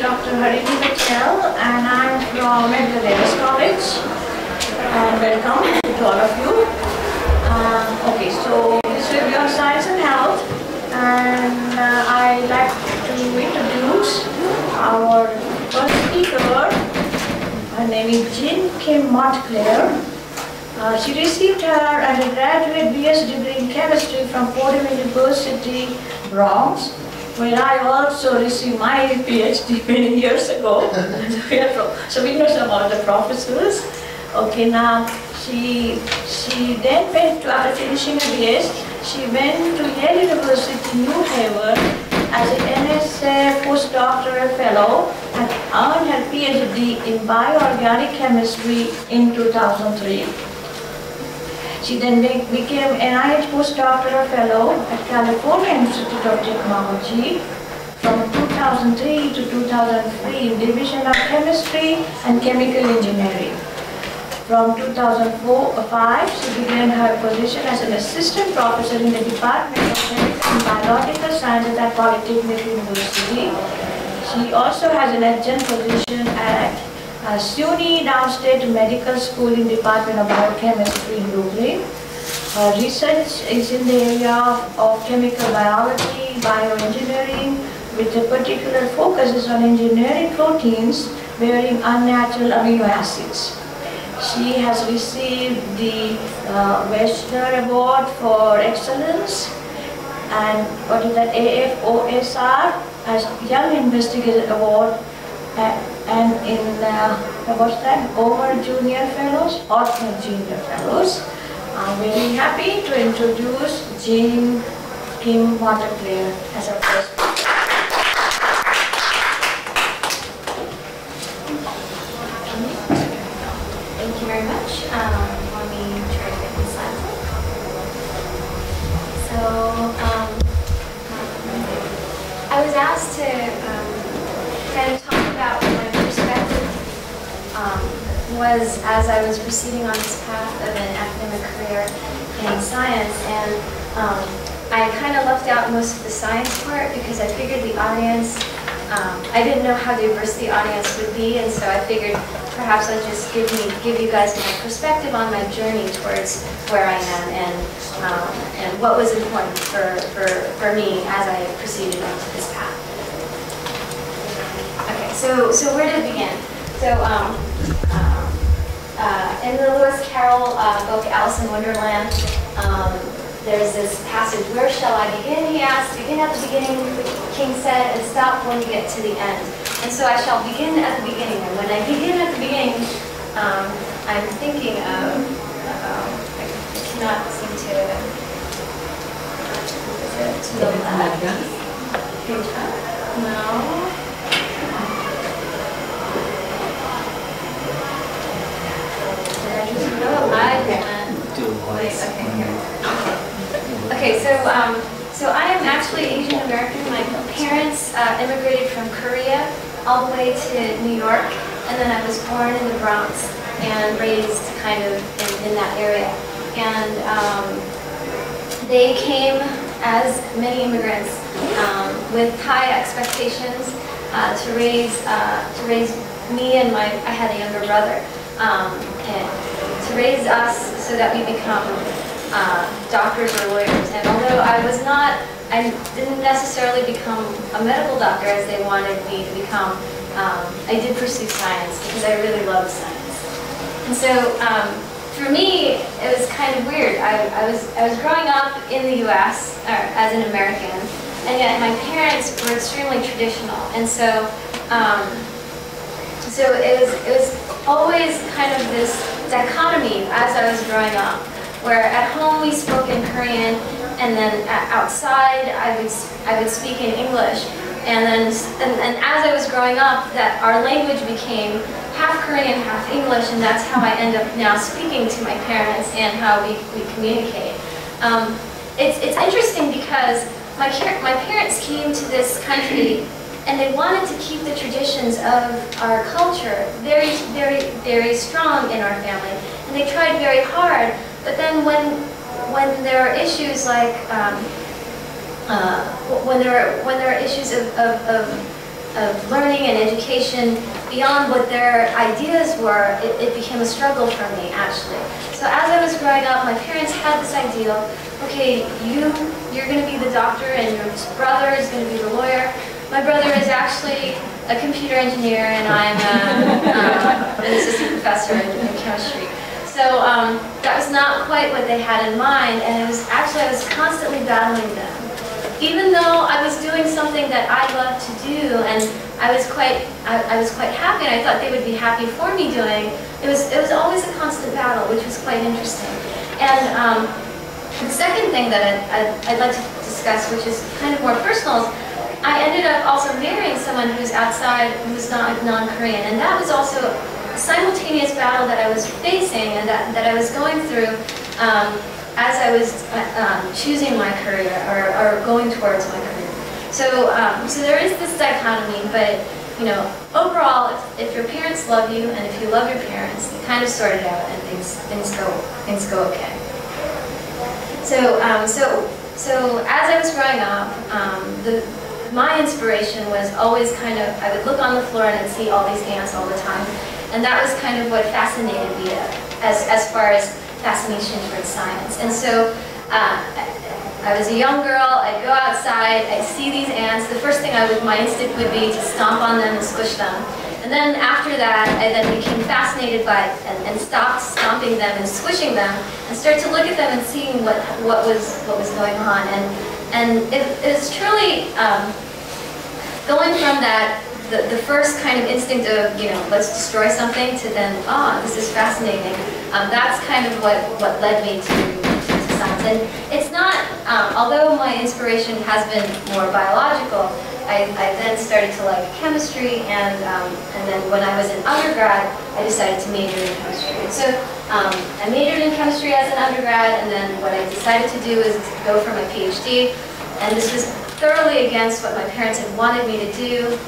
Dr. Harini Patel, and I'm from the Lewis College. And welcome to all of you. Okay, so this will be on science and health, and I'd like to introduce our first speaker. Her name is Jin Kim Montclare. She received her undergraduate BS degree in chemistry from Fordham University, Bronx, where I also received my PhD many years ago. So we know some of the professors. Okay, now she then went to, after finishing her BS, she went to Yale University, New Haven, as an NSF postdoctoral fellow and earned her PhD in bioorganic chemistry in 2003. She then became NIH postdoctoral fellow at California Institute of Technology from 2003 to 2003 in Division of Chemistry and Chemical Engineering. From 2005, she began her position as an assistant professor in the Department of Chemical and Biological Sciences at Polytechnic University. She also has an adjunct position at SUNY Downstate Medical School in Department of Biochemistry in Brooklyn. Her research is in the area of chemical biology, bioengineering, with a particular focus on engineering proteins bearing unnatural amino acids. She has received the Wiesner Award for Excellence and what is that, AFOSR as Young Investigator Award and in what's that, Ortner Junior Fellows. I'm very happy to introduce Jin Kim Montclare as our first speaker. Let me try to get these slides up. So, I was asked to kind of talk about what my perspective was as I was proceeding on this path of an academic career in science, and I kind of left out most of the science part because I figured the audience, I didn't know how diverse the audience would be, and so I figured perhaps I'll just give you guys my perspective on my journey towards where I am and what was important for me as I proceeded onto this path. Okay, so where to begin? So in the Lewis Carroll book Alice in Wonderland, there's this passage, where shall I begin, he asked. Begin at the beginning, the king said, and stop when you get to the end. And so I shall begin at the beginning. And when I begin at the beginning, I'm thinking of, I cannot seem to, to the left. No. Did I just go? Wait, okay, here. Okay, so I am actually Asian American. My parents immigrated from Korea all the way to New York, and then I was born in the Bronx and raised kind of in that area. And they came, as many immigrants, with high expectations to raise me and my. I had a younger brother, and to raise us so that we become doctors or lawyers, and although I didn't necessarily become a medical doctor as they wanted me to become, I did pursue science because I really loved science. And so for me, it was kind of weird. I was growing up in the U.S. As an American, and yet my parents were extremely traditional, and so it was always kind of this dichotomy as I was growing up, where at home we spoke in Korean, and then outside I would speak in English, and as I was growing up, that our language became half Korean, half English, and that's how I end up now speaking to my parents and how we communicate. It's interesting because my parents came to this country, and they wanted to keep the traditions of our culture very, very, very strong in our family, and they tried very hard. But then when there are issues like when there are issues of of learning and education beyond what their ideas were, it became a struggle for me, actually. So as I was growing up, my parents had this ideal, okay, you're going to be the doctor and your brother is going to be the lawyer. My brother is actually a computer engineer and I'm an assistant professor in chemistry. So that was not quite what they had in mind, and it was actually, I was constantly battling them. Even though I was doing something that I loved to do, and I was quite happy, and I thought they would be happy for me doing, it was always a constant battle, which was quite interesting. And the second thing that I'd like to discuss, which is kind of more personal, is I ended up also marrying someone who's outside, who's not non-Korean, and that was also a simultaneous battle that I was facing and that I was going through. As I was choosing my career or going towards my career. So, so there is this dichotomy, but you know, overall, if your parents love you and if you love your parents, you kind of sort it out and things go okay. So, so as I was growing up, my inspiration was always kind of, I would look on the floor and I'd see all these ants all the time, and that was kind of what fascinated me as far as fascination towards science. And so I was a young girl, I'd go outside, I'd see these ants, the first thing my instinct would be to stomp on them and squish them. And then after that, I then became fascinated by it and stopped stomping them and squishing them and started to look at them and seeing what was going on. And it was truly going from that, the first kind of instinct of, you know, let's destroy something to then, ah, this is fascinating. That's kind of what led me to science. And it's not, although my inspiration has been more biological, I then started to like chemistry, and then when I was in undergrad, I decided to major in chemistry. So I majored in chemistry as an undergrad, and then what I decided to do is to go for my PhD. And this was thoroughly against what my parents had wanted me to do.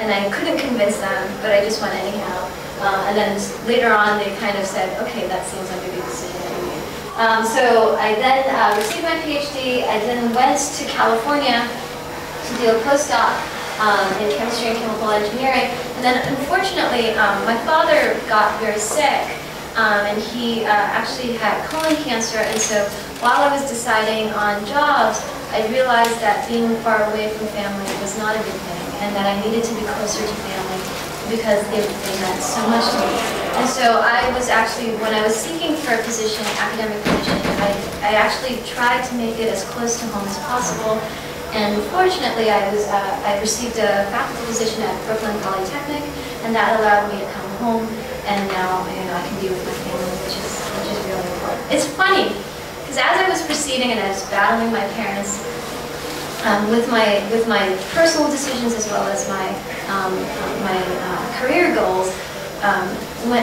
And I couldn't convince them, but I just went anyhow. And then later on, they kind of said, "Okay, that seems like a good decision." So I then received my PhD. I then went to California to do a postdoc in chemistry and chemical engineering. And then, unfortunately, my father got very sick, and he actually had colon cancer. And so, while I was deciding on jobs, I realized that being far away from family was not a good thing, and that I needed to be closer to family because they meant so much to me. And so I was actually, when I was seeking for a position, academic position, I actually tried to make it as close to home as possible. And fortunately, I received a faculty position at Brooklyn Polytechnic, and that allowed me to come home. And now, you know, I can be with my family, which is really important. It's funny. Because as I was proceeding and I was battling my parents with my personal decisions as well as my career goals,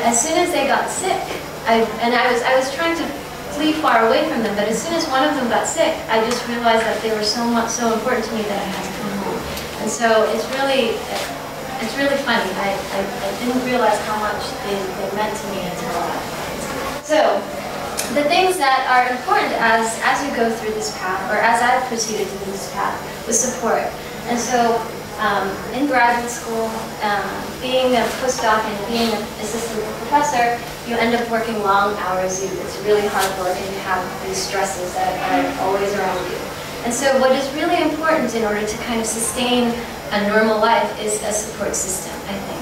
as soon as they got sick, I was trying to flee far away from them, but as soon as one of them got sick, I just realized that they were so important to me that I had to come home. And so it's really funny. I didn't realize how much they meant to me until The things that are important as you go through this path, or as I've proceeded through this path, was support. And so in graduate school, being a postdoc and being an assistant professor, you end up working long hours. It's really hard work, and you have these stresses that are always around you. And so what is really important in order to kind of sustain a normal life is a support system, I think.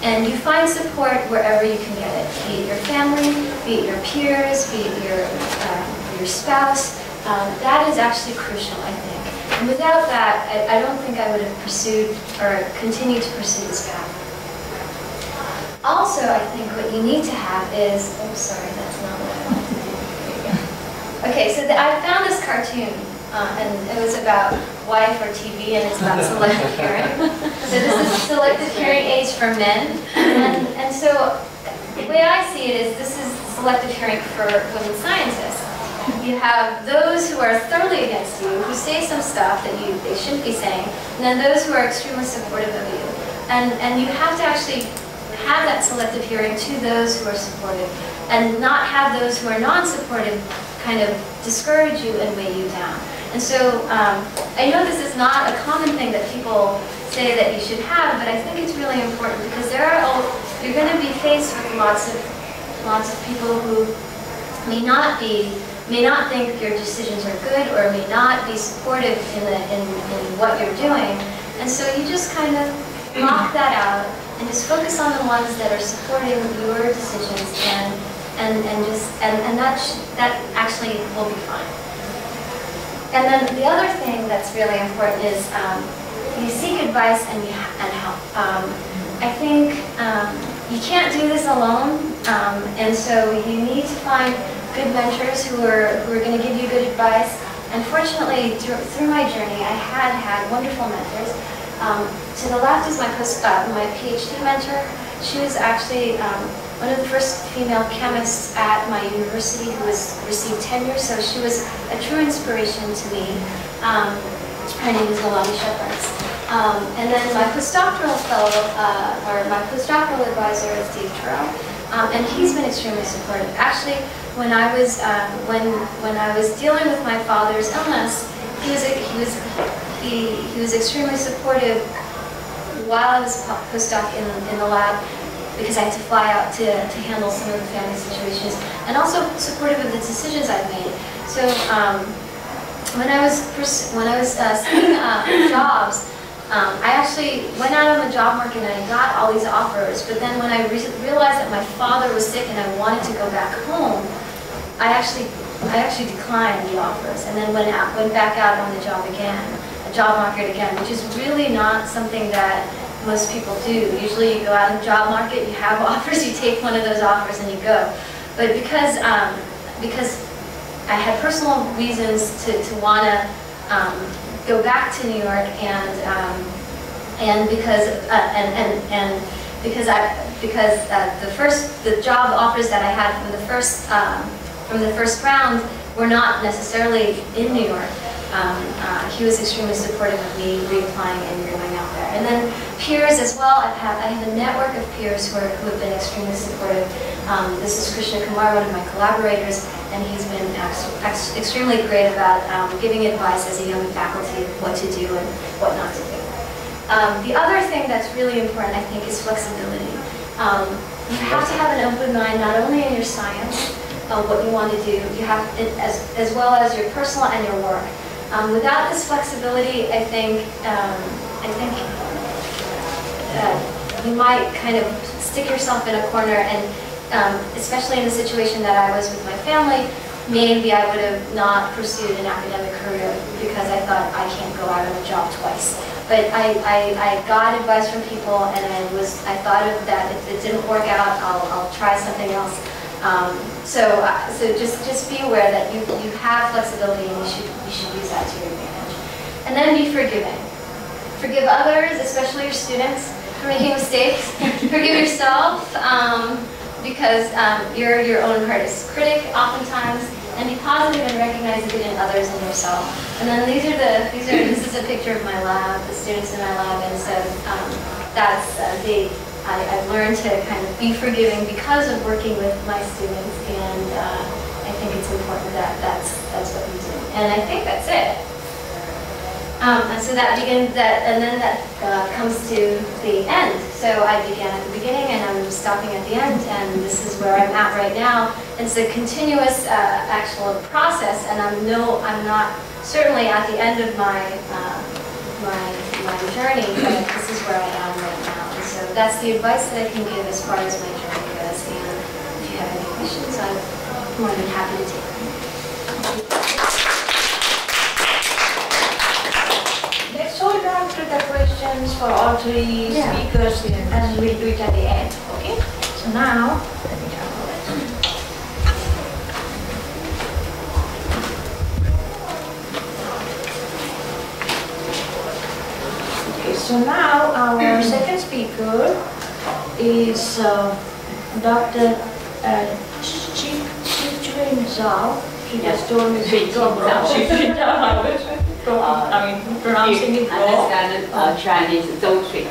And you find support wherever you can get it, be it your family, be it your peers, be it your spouse. That is actually crucial, I think. And without that, I don't think I would have pursued or continued to pursue this path. Also, I think what you need to have is, oh, sorry, that's not what I wanted to do. There you go. Okay, so I found this cartoon. And it was about wife or TV, and it's about selective hearing. So this is selective hearing aids for men. And so the way I see it is this is selective hearing for women scientists. You have those who are thoroughly against you, who say some stuff that they shouldn't be saying, and then those who are extremely supportive of you. And you have to actually have that selective hearing to those who are supportive, and not have those who are non-supportive kind of discourage you and weigh you down. And so I know this is not a common thing that people say that you should have, but I think it's really important because there are you're going to be faced with lots of people who may not think your decisions are good or may not be supportive in what you're doing. And so you just kind of knock that out and just focus on the ones that are supporting your decisions and that actually will be fine. And then the other thing that's really important is you seek advice and help. I think you can't do this alone, and so you need to find good mentors who are going to give you good advice. Unfortunately, through my journey, I had wonderful mentors. To the left is my PhD mentor. She was actually one of the first female chemists at my university who has received tenure, so she was a true inspiration to me. Her name is Malathi Shephard. And then my postdoctoral fellow, or my postdoctoral advisor, is Dave Turow, and he's been extremely supportive. Actually, when I was dealing with my father's illness, he was extremely supportive while I was postdoc in the lab, because I had to fly out to handle some of the family situations, and also supportive of the decisions I've made. So when I was seeking jobs, I actually went out on the job market and I got all these offers. But then when I realized that my father was sick and I wanted to go back home, I actually declined the offers, and then went back out on the job again, a job market again, which is really not something that most people do. Usually you go out in the job market, you have offers, you take one of those offers and you go. But because I had personal reasons to want to go back to New York, and because the job offers that I had from the first round were not necessarily in New York. He was extremely supportive of me reapplying and going out there. And then peers as well. I have a network of peers who have been extremely supportive. This is Krishna Kumar, one of my collaborators, and he's been extremely great about giving advice as a young faculty of what to do and what not to do. The other thing that's really important, I think, is flexibility. You have to have an open mind, not only in your science, what you want to do, you have as well as your personal and your work. Without this flexibility, I think you might kind of stick yourself in a corner, and especially in the situation that I was with my family, maybe I would have not pursued an academic career because I thought I can't go out on a job twice. But I got advice from people, and I thought of that. If it didn't work out, I'll try something else. So just be aware that you have flexibility, and you should use that to your advantage. And then be forgiving. Forgive others, especially your students, for making mistakes. Forgive yourself, because you're your own hardest critic oftentimes. And be positive and recognize the good in others and yourself. And then this is a picture of my lab, the students in my lab, and so I've learned to kind of be forgiving because of working with my students, and I think it's important that that's what we do. And I think that's it. And so that begins that, and then that comes to the end. So I began at the beginning, and I'm stopping at the end, and this is where I'm at right now. It's a continuous actual process, and I'm not certainly at the end of my journey, but this is where I am right now. So that's the advice that I can give as far as my journey goes, and if you have any questions, I'm more than happy to take them. Let's hold on to the questions for all three speakers, and we'll do it at the end, okay? So now, let me talk about it. Okay, so now our second speaker is Dr. Zhijun Zhao. She just told me pronouncing it wrong. Chinese Okay,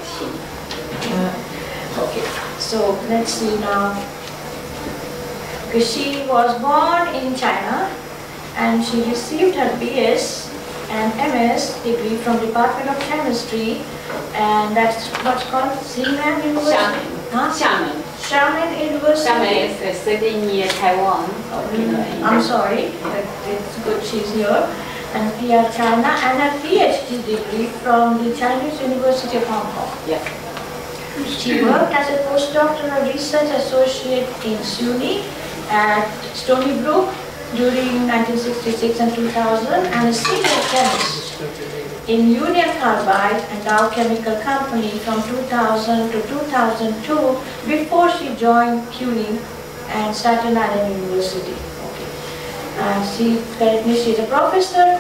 so let's see now. Because she was born in China, and she received her BS an MS degree from Department of Chemistry, and that's what's called Xiamen University. Huh? Xiamen. Xiamen University. Xiamen is a city near Taiwan. Mm-hmm. I'm sorry, it's good she's here. And PR China, and a PhD degree from the Chinese University of Hong Kong. Yeah. She worked as a postdoctoral research associate in CUNY at Stony Brook during 1966 and 2000, and a senior chemist in Union Carbide and Dow Chemical Company from 2000 to 2002 before she joined CUNY and Staten Island University. She currently is a professor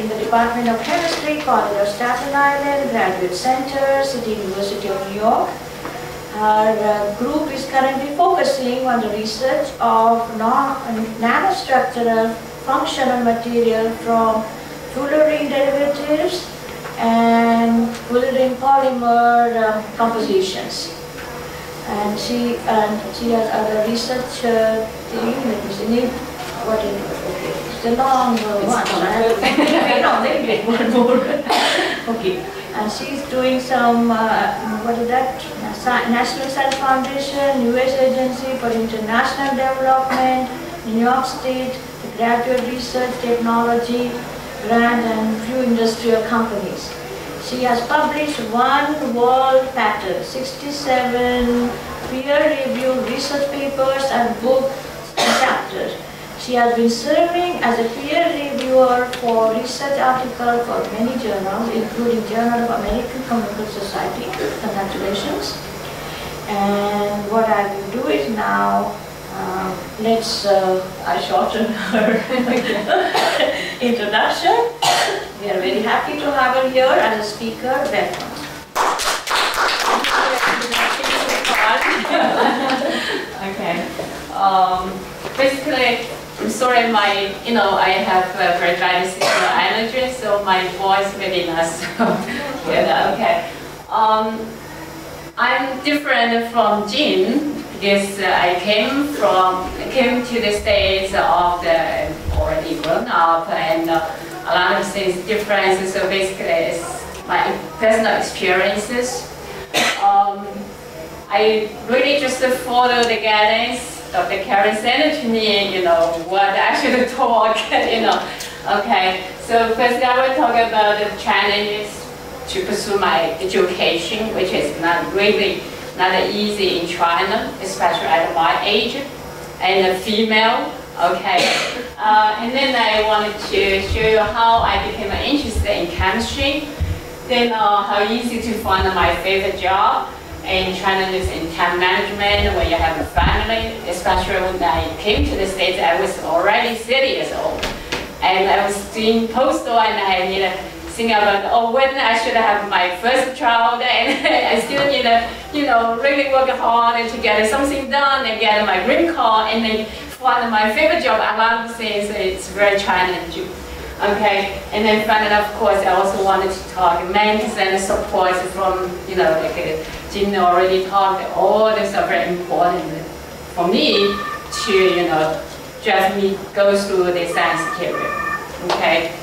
in the Department of Chemistry, College of Staten Island, Graduate Center, City University of New York. Her group is currently focusing on the research of nanostructural functional material from fullerene derivatives and fullerene polymer compositions. And she has other research thing. What is it? Okay. It's a long one. Right? One more. Okay. And she's doing some, what is that? National Science Foundation, US Agency for International Development, New York State, the Graduate Research Technology Grant, and few industrial companies. She has published one world patent, 67 peer-reviewed research papers and books and chapters. She has been serving as a peer reviewer for research articles for many journals, including Journal of American Chemical Society. Congratulations. And what I will do is now, I shorten her introduction. We are very happy to have her here as a speaker. Welcome. Okay. Basically, I'm sorry, I have bronchitis allergy, so my voice maybe not so good. Okay. I'm different from Jin because I came to the States already grown up and a lot of things differences. So basically, it's my personal experiences. I really just follow the guidance Dr. Karan sent it to me, what I should talk, Okay, so first I will talk about the challenges to pursue my education, which is not easy in China, especially at my age, and a female, okay. And then I wanted to show you how I became interested in chemistry, then how easy to find my favorite job. In China, it's in time management, when you have a family, especially when I came to the States, I was already 30 years old. And I was doing postdoc and I need to think about, when I should have my first child, and I still need to, really work hard to get something done and get my green card, and then find my favorite job. A lot of things, it's very challenging. Okay, and then finally, of course, I also wanted to talk mentors and support from, like Jin already talked, all these are very important for me to, just me go through the science career. Okay.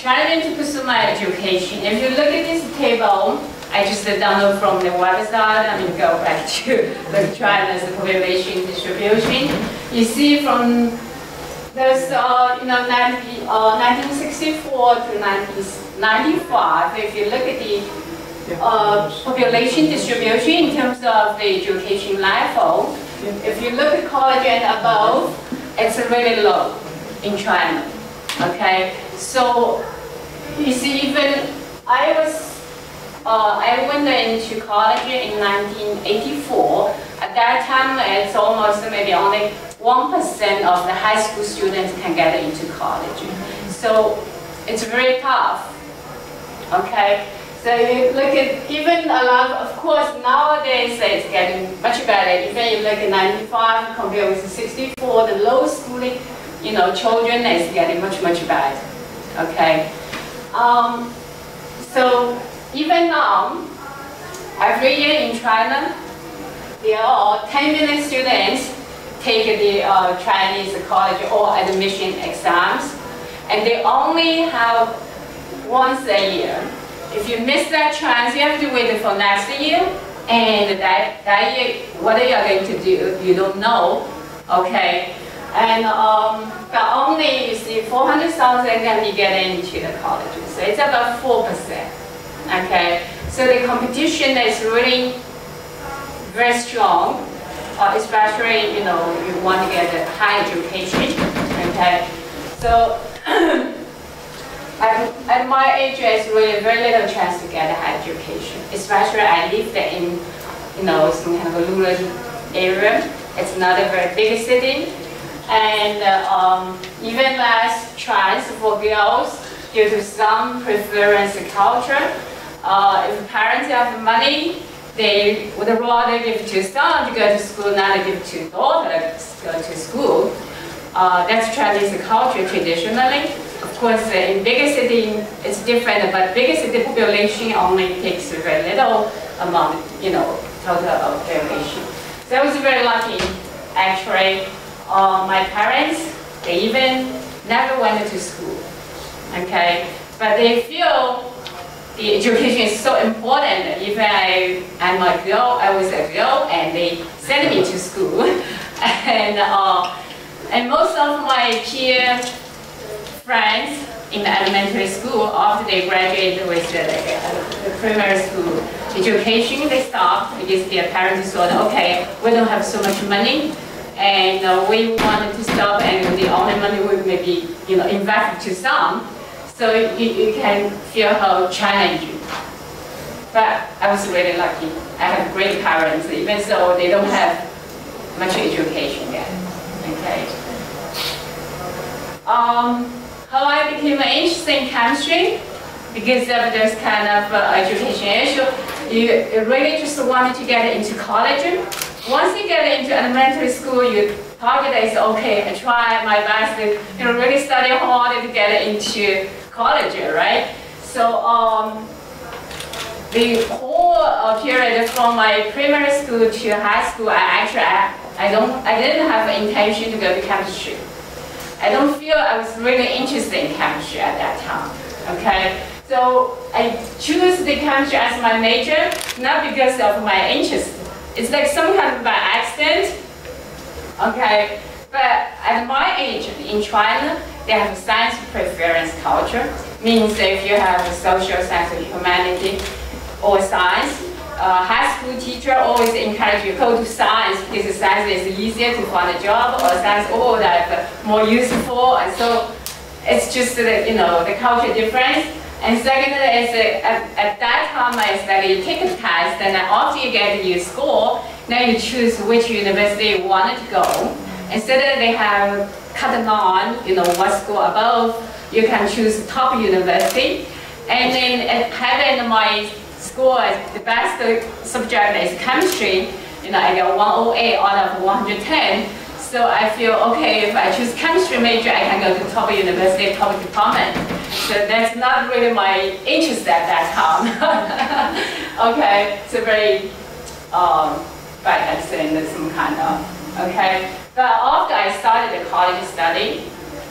Trying to pursue my education. If you look at this table, I just download from the website, go back to the China's population distribution. You see from those, 1964 to 1995, if you look at the population distribution in terms of the education level, if you look at college and above, it's really low in China, okay? So, you see, even I went into college in 1984. At that time, it's almost maybe only 1% of the high school students can get into college. So it's very tough. Okay. So you look at even a lot. Of course, nowadays it's getting much better. Even you look at 95 compared with 64, the low schooling, children is getting much better. Okay. So. Even now, every year in China, there are 10 million students take the Chinese college or admission exams. And they only have once a year. If you miss that chance, you have to wait for next year. And that year, what you are going to do, you don't know. Okay. And but only, you see, 400,000 can be getting into the colleges. So it's about 4%. Okay. So the competition is really very strong, especially, you know, you want to get a high education. Okay. So at my age, there's really very little chance to get a high education. Especially I live in, you know, some kind of a rural area. It's not a very big city, and even less chance for girls due to some preference culture. If parents have money, they would rather give to son to go to school, not give to daughter to go to school. That's Chinese culture traditionally. Of course, in bigger city it's different, but bigger city population only takes a very little amount, you know, total of population. So I was very lucky, actually. My parents, they even never went to school, okay? But they feel the education is so important. Even I'm a girl, I was a girl, and they sent me to school. And most of my peer friends in the elementary school, after they graduated with the primary school education, they stopped because their parents thought, okay, we don't have so much money, and we wanted to stop, and the only money we maybe, you know, invest to some. So you can feel how challenging. But I was really lucky. I have great parents, even so they don't have much education yet. Okay. How I became interested in chemistry, because of this kind of education issue, you really just wanted to get into college. Once you get into elementary school, your target is okay, I try my best to, you know, really study hard to get into college, right? So the whole period from my primary school to high school, I didn't have an intention to go to chemistry. I don't feel I was really interested in chemistry at that time. Okay, so I choose the chemistry as my major not because of my interest. It's like some kind of by accident. Okay, but at my age in China, they have a science preference culture. Means if you have a social science or humanity or science. High school teacher always encourage you go to science because science is easier to find a job, or science all that more useful, and so it's just the, you know, the culture difference. And second is at that time I studied ticket test, and after you get your score, now you choose which university you wanted to go. Instead of they have cut down, you know, what score above, you can choose top university. And then at having my school, the best subject is chemistry. You know, I got 108 out of 110. So I feel, okay, if I choose chemistry major, I can go to top university, top department. So that's not really my interest at that time. Okay, it's a very, by accident, some kind of, okay. But after I started the college study,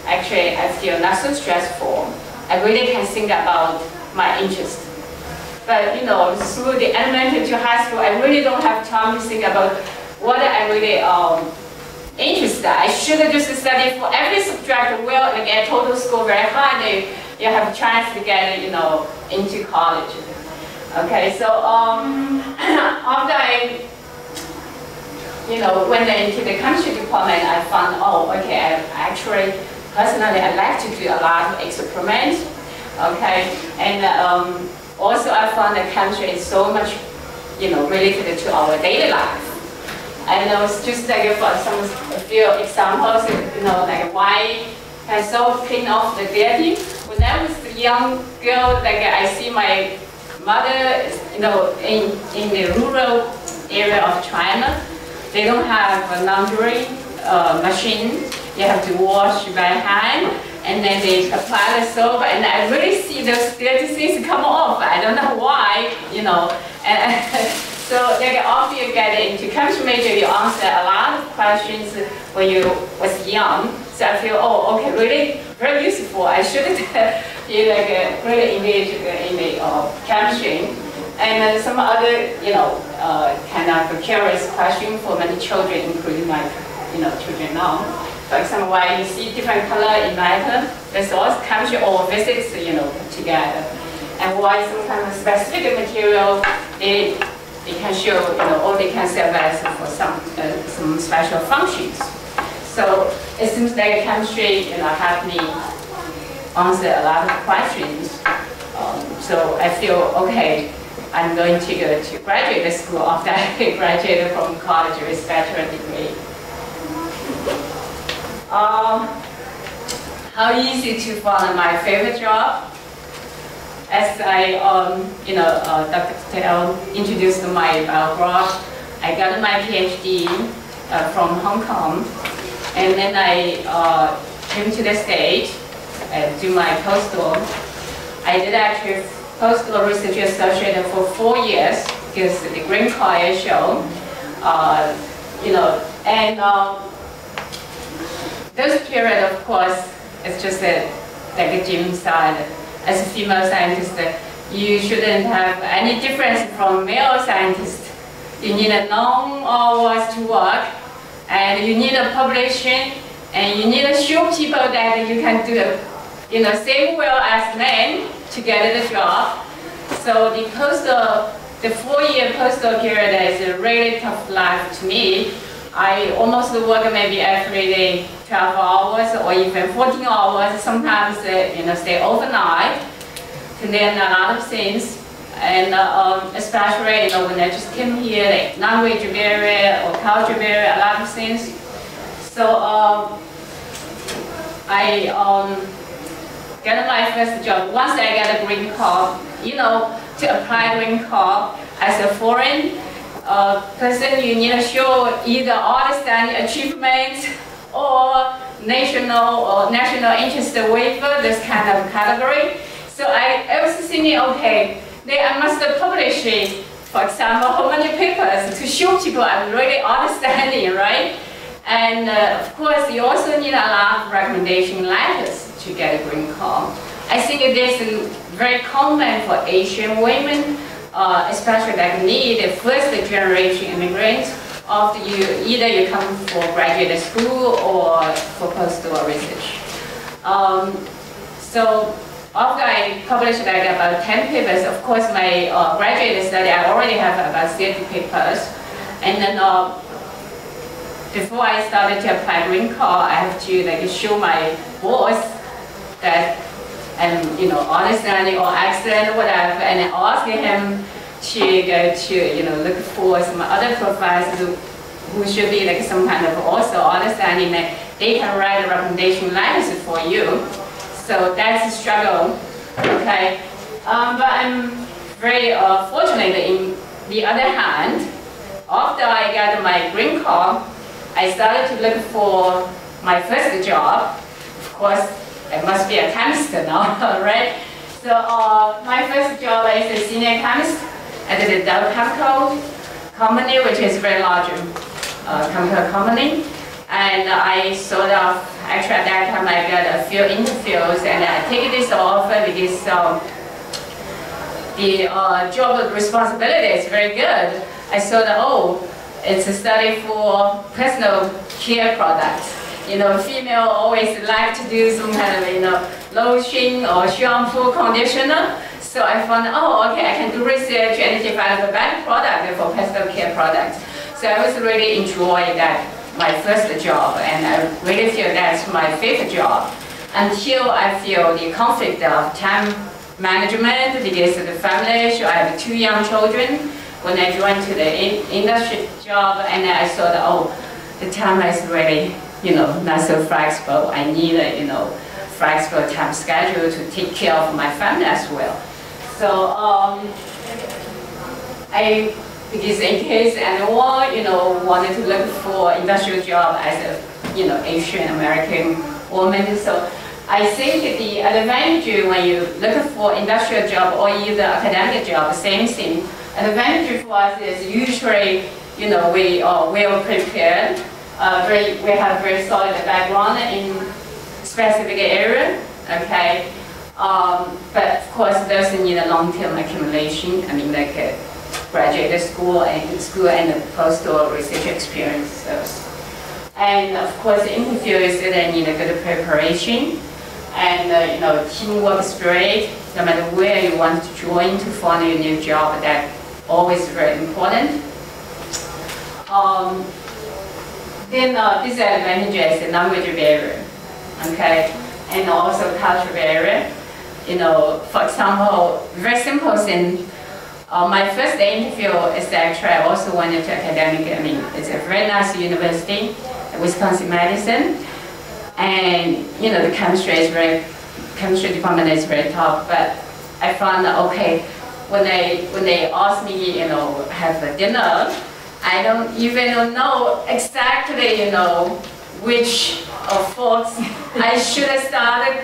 actually, I feel not so stressful. I really can think about my interest. But, you know, through the elementary to high school, I really don't have time to think about what I really interested. I should just study for every subject well and get total score very high, and you have a chance to get, you know, into college. Okay, so after I, you know, went into the chemistry department, I found, oh, okay, I like to do a lot of experiments. Okay, and also, I found that chemistry is so much, you know, related to our daily life. And I was just like for a few examples, you know, like why I so clean off the dirty. When I was a young girl, like I see my mother, you know, in the rural area of China, they don't have a laundry machine. You have to wash by hand. And then they apply the soap, and I really see those dirty things come off. I don't know why, you know. And So like all of you get into chemistry major, you answer a lot of questions when you was young. So I feel, oh, okay, really very useful. I should be like really engaged in the chemistry. And some other, kind of curious question for many children, including my, children now. For example, why you see different color in matter, there's also chemistry or physics, together. And why some kind of specific material they can show, or they can serve as for some special functions. So it seems like chemistry, helped me answer a lot of questions. So I feel okay. I'm going to go to graduate school after I graduated from college with bachelor degree. How easy to find my favorite job? As I, Dr. Patel introduced my biograph, I got my PhD from Hong Kong, and then I came to the States and do my postdoc. I did actually postdoctoral research associate for 4 years because the green collar show, and this period, of course, it's just like a Jim said, as a female scientist, you shouldn't have any difference from male scientists. You need a long hours to work, and you need a publication, and you need to show people that you can do the same well as men to get the job. So the postdoc, the 4-year postdoc period is a really tough life to me. I almost work maybe every day 12 hours or even 14 hours, sometimes stay overnight, and then a lot of things. And especially when I just came here, like language barrier or culture barrier, a lot of things. So I get my first job. Once I get a green card, to apply green card as a foreign person, you need to show either outstanding achievements or national interest waiver, this kind of category. So I was thinking, okay, then I must publish, for example, how many papers to show people I'm really outstanding, right? And of course, you also need a lot of recommendation letters to get a green card. I think it is very common for Asian women, especially like me, the first generation immigrants, after either you come for graduate school or for postdoctoral research. So after I published like about 10 papers, of course my graduate study, I already have about 30 papers. And then before I started to apply green card, I have to show my boss that I'm, understanding or excellent, whatever, and asking him to go to, look for some other profiles who should be some kind of also understanding that they can write a recommendation letters for you. So that's a struggle, okay. But I'm very fortunate. In the other hand, after I got my green card, I started to look for my first job. Of course, I must be a chemist now, right? So my first job is a senior chemist at the Dow Chemical Company, which is a very large chemical company. And I sort of, actually at that time I got a few interviews, and I take this offer because the job responsibility is very good. I saw that, oh, it's a study for personal care products. Female always like to do some kind of, lotion or shampoo, conditioner. So I found, oh, okay, I can do research and develop a better product for personal care products. So I was really enjoying that, my first job, and I really feel that's my favorite job. Until I feel the conflict of time management because of the family, so I have 2 young children. When I joined to the industry job, and I thought, oh, the time is really, not so flexible. I need a, flexible time schedule to take care of my family as well. So, because in case anyone, wanted to look for industrial job as a, Asian American woman, so I think the advantage when you look for industrial job or either academic job, same thing, advantage for us is usually, you know, we are well prepared. We have very solid background in specific area, okay. But of course, those need a long-term accumulation. I mean, like a graduate school and a postdoctoral research experience. And of course, the interview is they need a good preparation and you know, teamwork spirit. No matter where you want to join to find a new job, that's always very important. Then disadvantage is the language barrier, okay, and also cultural barrier. You know, for example, very simple thing. My first interview is actually I also wanted to academic. I mean, it's a very nice university, Wisconsin Madison, and you know the chemistry is very. Chemistry department is very tough, but I found okay when they asked me, you know, have a dinner, I don't even know exactly, you know, which of folks I should have started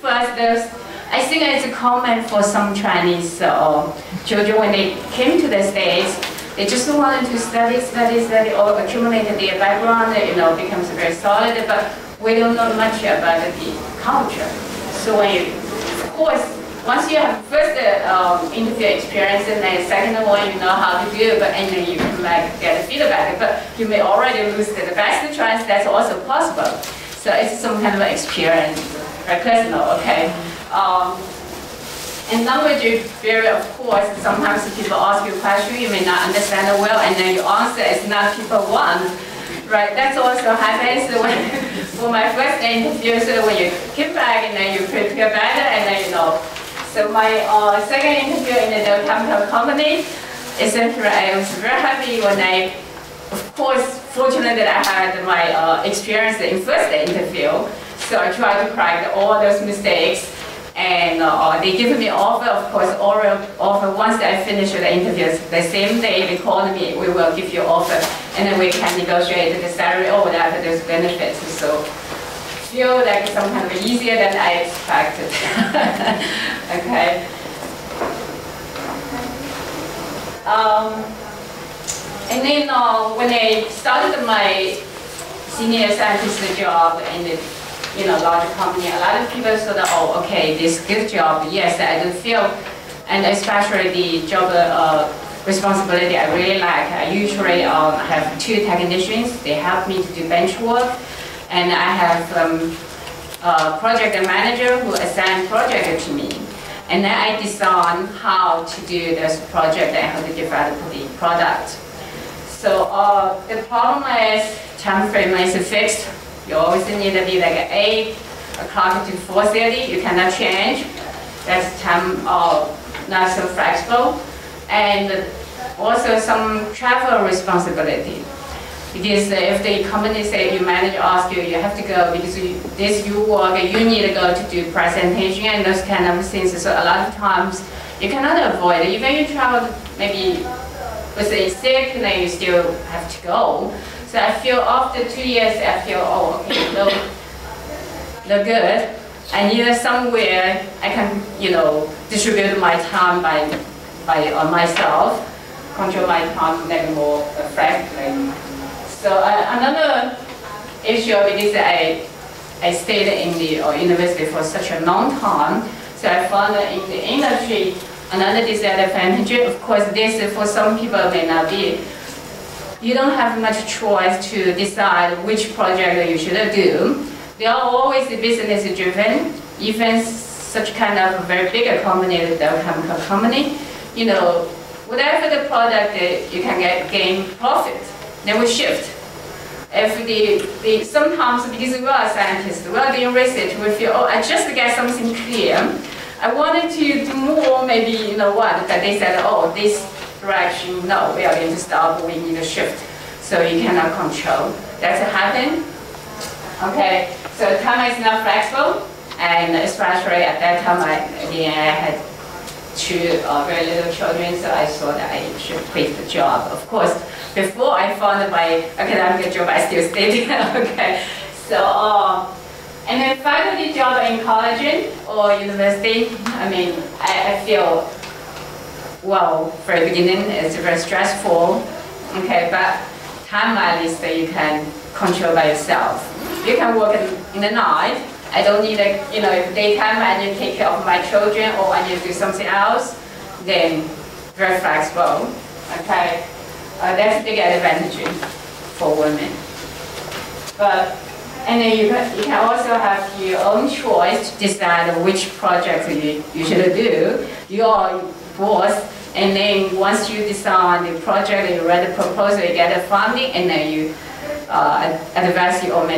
first. I think it's a comment for some Chinese children when they came to the States, they just wanted to study, or accumulated their background, you know, becomes very solid, but we don't know much about the culture. So when you, of course, once you have first interview experience and then second one, you know how to do, but and then you can like get feedback. But you may already lose the best chance. That's also possible. So it's some kind of experience, very personal. Okay. And language barrier, of course, sometimes people ask you a question you may not understand it well, and then you answer it's not people want. Right, that's also happens for my first interview. So when you came back and then you prepare better and then you know. So my second interview in the Dow Chemical Company, essentially I was very happy when I, of course, fortunately that I had my experience in first interview. So I tried to correct all those mistakes and they gave me offer, of course, oral offer. Once I finished the interviews, the same day they called me, we will give you offer. And then we can negotiate the salary or whatever those benefits. So feel like it's somehow easier than I expected. Okay. And then when I started my senior scientist job in the large company, a lot of people thought, oh, okay, this good job. Yes, I do feel, and especially the job. Responsibility I really like. I usually have two technicians. They help me to do bench work, and I have a project manager who assigns projects to me. And then I design how to do this project and how to develop the product. So the problem is time frame is fixed. You always need to be like 8 o'clock to 4:30. You cannot change. That's time not so flexible. And also some travel responsibility. Because if the company say your manager asks you, you have to go because you work, you need to go to do presentation and those kind of things. So a lot of times you cannot avoid it. Even you travel maybe with a sick, then you still have to go. So I feel after 2 years, I feel, oh, okay, no good. I need somewhere I can, distribute my time by myself, control my time like more frankly. So another issue is I stayed in the university for such a long time. So I found that in the industry another disadvantage. Of course, this for some people may not be. You don't have much choice to decide which project you should do. They are always business driven. Even such kind of a very big company, the chemical company. You know, whatever the product you can gain profit, then we shift. If sometimes because we are scientists, we are doing research, we feel, oh, I just get something clear. I wanted to do more, maybe, but they said, oh, this direction, no, we are going to stop, we need to shift. So you cannot control. That's happened. Okay, so time is not flexible, and especially at that time, I had two very little children, so I thought I should quit the job. Of course, before I found my academic job, I still stayed there. Okay, so and then finally, job in college or university. I mean, I feel well, for the beginning, it's very stressful, okay, but timeline is that you can control by yourself. You can work in the night. I don't need a, you know, if daytime I need to take care of my children or I need to do something else, then very flexible, okay. That's a big advantage for women. But, and then you can also have your own choice to decide which project you should do. You are boss, and then once you decide the project, you write a proposal, you get the funding, and then you advise your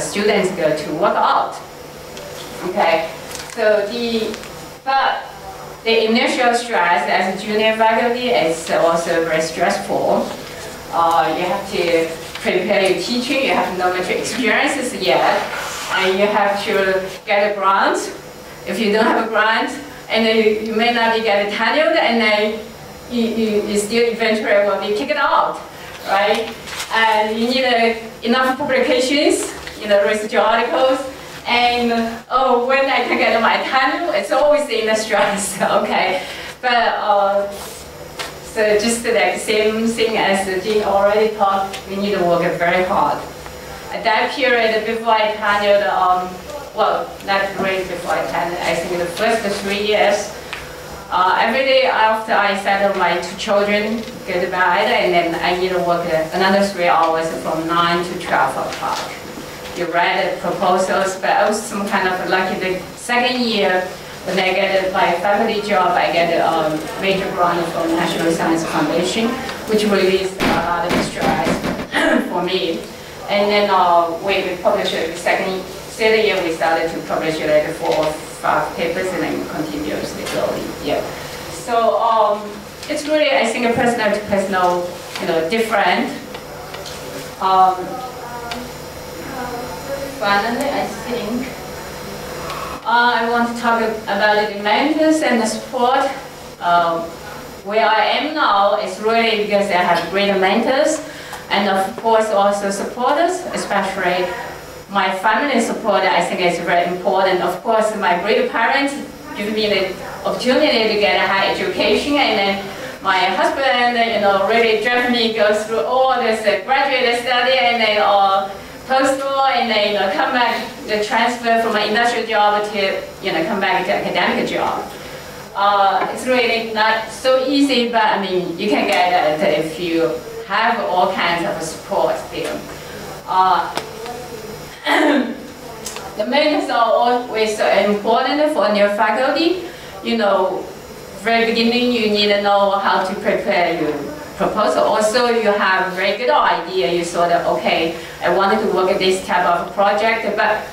students to work out. Okay, so the initial stress as a junior faculty is also very stressful. You have to prepare your teaching, you have no much experiences yet, and you have to get a grant. If you don't have a grant, and then you may not be getting tenured, and then you still eventually will be kicked out, right? And you need enough publications, you know, research articles, and oh, when I can get my tenure, it's always in the stress, okay? But so just the same thing as Jin already talked, we need to work very hard. At that period, before I tenured, well, not really before I tenured, I think the first 3 years, every day after I settled my 2 children, go to bed, and then I need to work another 3 hours from 9 to 12 o'clock. You write the proposals, but I was some kind of lucky the second year, when I get my faculty job, I get a major grant from National Science Foundation, which released a lot of stress for me. And then we published it second year, we started to publish like 4 or 5 papers, and then continuously going. Yeah. So it's really, I think, a personal to personal, you know, different. Finally, I think. I want to talk about the mentors and the support. Where I am now is really because I have great mentors and of course also supporters, especially my family support. I think is very important. Of course my great parents give me the opportunity to get a high education, and then my husband, you know, really drive me go through all this graduate study and then all postdoc, and then, you know, come back, the transfer from an industrial job to, you know, come back to academic job. It's really not so easy, but I mean, you can get it if you have all kinds of support still. The mentors are always so important for new faculty. You know, very beginning you need to know how to prepare your proposal. Also, you have a very good idea. You sort of, okay, I wanted to work at this type of project, but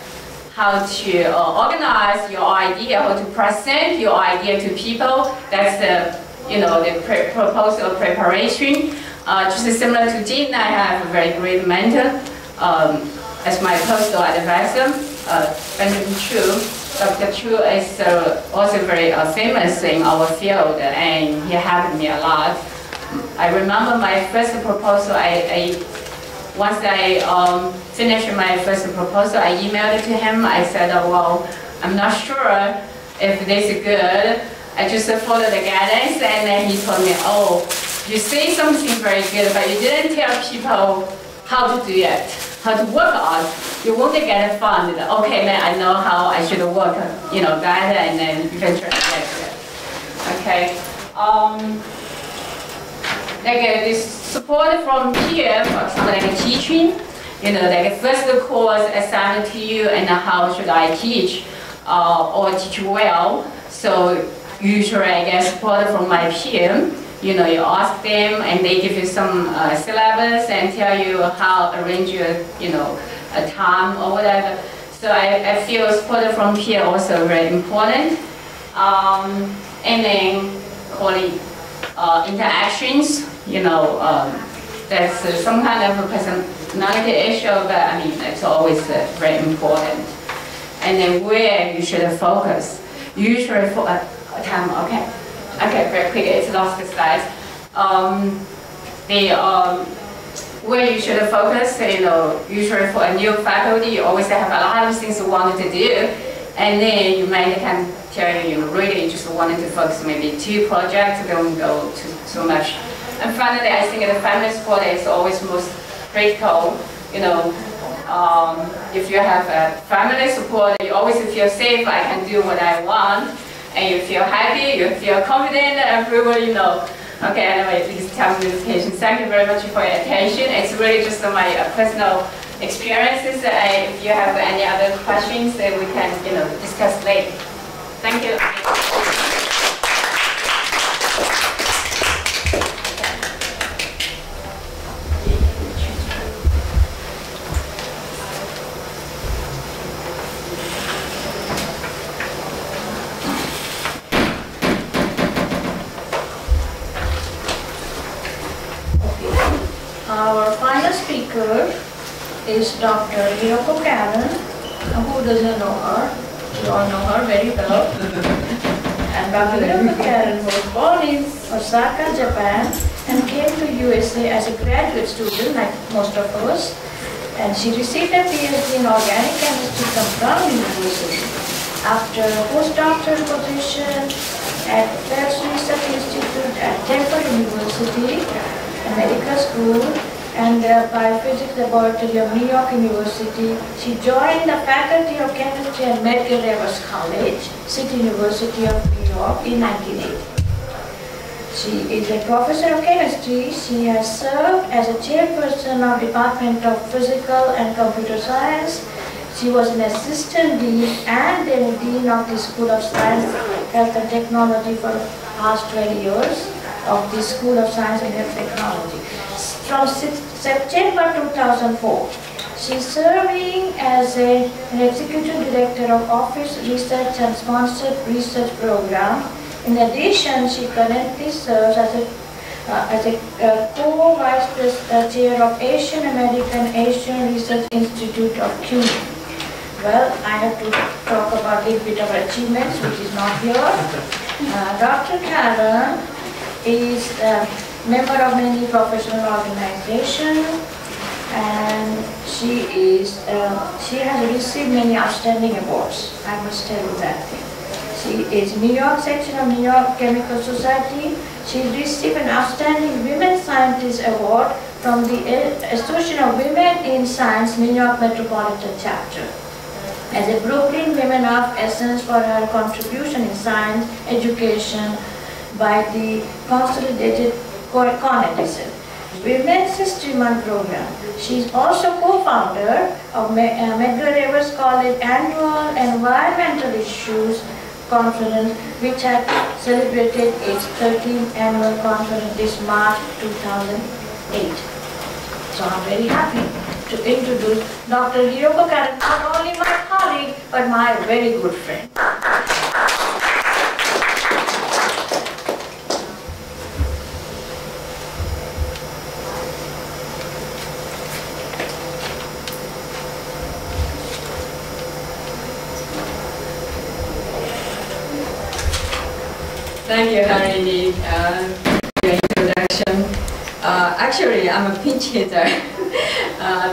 how to organize your idea, how to present your idea to people, that's the, you know, the proposal preparation. Just similar to Jin, I have a very great mentor as my postdoc advisor, Benjamin Chu. Dr. Chu is also very famous in our field, and he helped me a lot. I remember my first proposal, once I finished my first proposal, I emailed it to him. I said, oh, well, I'm not sure if this is good. I just followed the guidance, and then he told me, oh, you say something very good, but you didn't tell people how to do it, how to work on. You won't get funded. Okay, then I know how I should work, you know, better, and then eventually get it. Okay. Like this support from peer, for example, like teaching, you know, like first the course assigned to you and how should I teach or teach well. So usually I get support from my peer. You know, you ask them and they give you some syllabus and tell you how arrange your, you know, a time or whatever. So I feel support from peer also very important. And then colleague interactions. You know, that's some kind of a personality issue, but I mean, it's always very important. And then where you should focus. Usually for a time, okay? Okay, very quick, it's lost the slides. Where you should focus, you know, usually for a new faculty, you always have a lot of things you wanted to do, and then you might can Jerry, really just wanted to focus maybe two projects, don't go to so much. And finally, I think the family support is always most critical. If you have a family support, you always feel safe. I can do what I want, and you feel happy, you feel confident, everyone, Okay, anyway, this time of education. Thank you very much for your attention. It's really just my personal experiences. If you have any other questions, we can, discuss later. Thank you. Our final speaker is Dr. Hiroko Karan. Who doesn't know her? You all know her very well. And Dr. Hiroko Karan was born in Osaka, Japan, and came to USA as a graduate student, like most of us. And she received a PhD in organic chemistry from Brown University. After a postdoctoral position at Phelps Research Institute at Temple University, Medical School, and the Biophysics Laboratory of New York University. She joined the Faculty of Chemistry and Medical at Wilkes College, City University of New York in 1980. She is a professor of chemistry. She has served as a chairperson of Department of Physical and Computer Science. She was an assistant dean and then dean of the School of Science, Health and Technology for the past 20 years. Of the School of Science and Health Technology. From September 2004, she's serving as an Executive Director of Office Research and Sponsored Research Program. In addition, she currently serves as a co-vice chair of Asian American Asian Research Institute of CUNY. Well, I have to talk about a little bit of achievements, which is not here. Dr. Karan is a member of many professional organizations, and she has received many outstanding awards. I must tell you that thing. She is New York section of New York Chemical Society. She received an outstanding Women Scientist Award from the Association of Women in Science New York Metropolitan Chapter. As a Brooklyn Women of Essence for her contribution in science education, by the Consolidated Cornedison Women's History Month program. She is also co-founder of Medgar-Evers College Annual Environmental Issues Conference, which had celebrated its 13th annual conference this March 2008. So I'm very happy to introduce Dr. Hiroko Karan, not only my colleague, but my very good friend. Thank you, Harini, for your introduction. Actually, I'm a pinch hitter.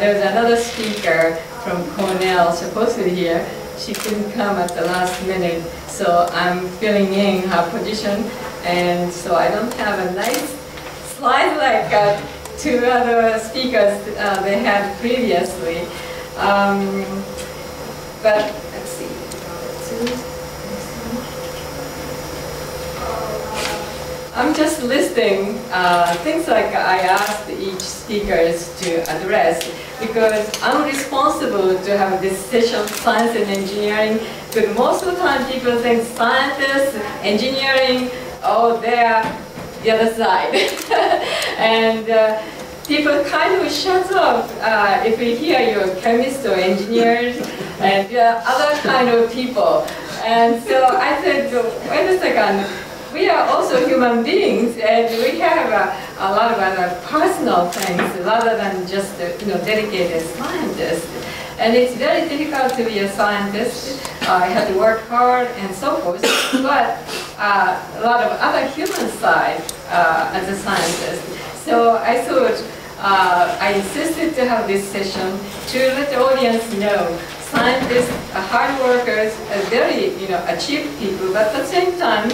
There's another speaker from Cornell supposed to be here. She couldn't come at the last minute, so I'm filling in her position. And so I don't have a nice slide like two other speakers they had previously. But let's see. I'm just listing things like I asked each speakers to address because I'm responsible to have decision science and engineering. But most of the time, people think scientists, engineering, oh, they're the other side, and people kind of shut up if we hear you're chemists or engineers and other kind of people. And so I said, wait a second. We are also human beings, and we have a lot of other personal things rather than just dedicated scientists. And it's very difficult to be a scientist. You have to work hard and so forth. But a lot of other human side as a scientist. So I thought I insisted to have this session to let the audience know. scientists are hard workers, are very achieved people, but at the same time,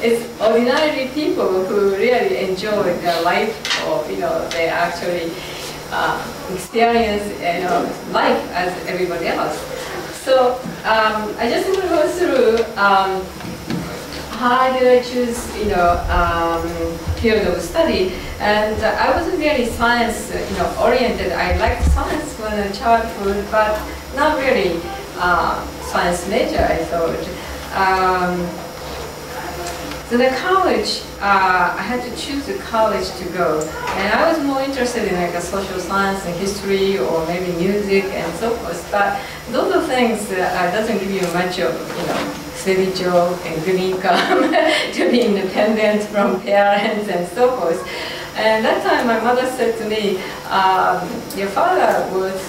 it's ordinary people who really enjoy their life, or they actually experience life as everybody else. So I just want to go through how did I choose field of study, and I wasn't really science oriented. I liked science when I was childhood, but not really science major, I thought. So the college, I had to choose the college to go, and I was more interested in like a social science and history, or maybe music and so forth. But those are things that doesn't give you much of steady job and good income to be independent from parents and so forth. And that time, my mother said to me, "Your father was,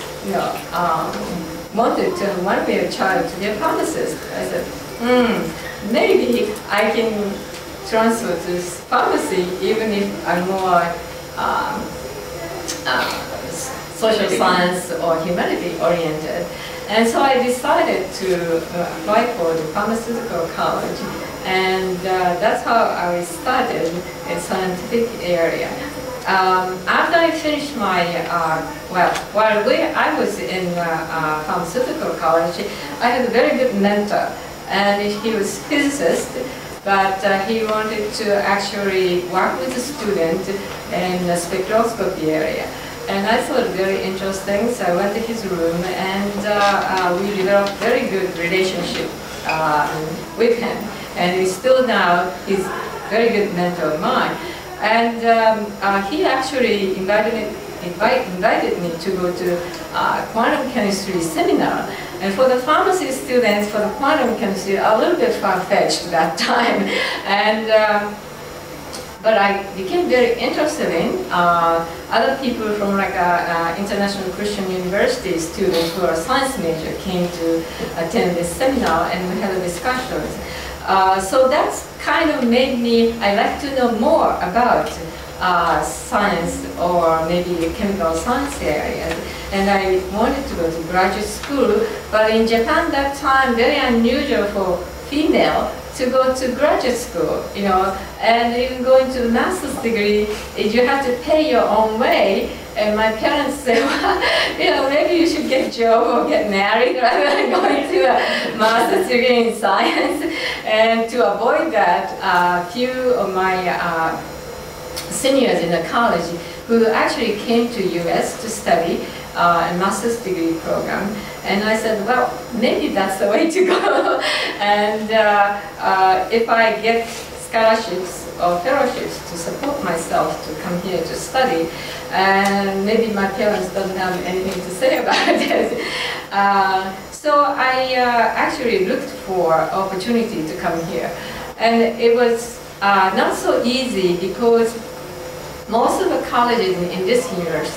wanted to want me a child to be a pharmacist." I said, maybe I can transfer to pharmacy, even if I'm more social science or humanity oriented. And so I decided to apply for the pharmaceutical college, and that's how I started in scientific area. After I finished my, while I was in pharmaceutical college, I had a very good mentor. And he was a physicist, but he wanted to actually work with the student in the spectroscopy area. And I thought very interesting, so I went to his room, and we developed very good relationship with him. And he's still now, he's a very good mentor of mine. And he actually invited me to go to quantum chemistry seminar. And for the pharmacy students, for the quantum chemistry, a little bit far-fetched that time. And, but I became very interested in other people from like international Christian University students who are science major came to attend this seminar, and we had a discussion. So that's kind of made me, I like to know more about science, or maybe chemical science areas. And I wanted to go to graduate school, but in Japan that time, very unusual for female to go to graduate school, and even going to master's degree, you have to pay your own way. And my parents said, well, maybe you should get a job or get married rather than going to a master's degree in science. And to avoid that, a few of my seniors in the college who actually came to US to study a master's degree program. And I said, well, maybe that's the way to go. And if I get scholarships or fellowships to support myself to come here to study, and maybe my parents don't have anything to say about it. So I actually looked for opportunity to come here. And it was not so easy, because most of the colleges in this year's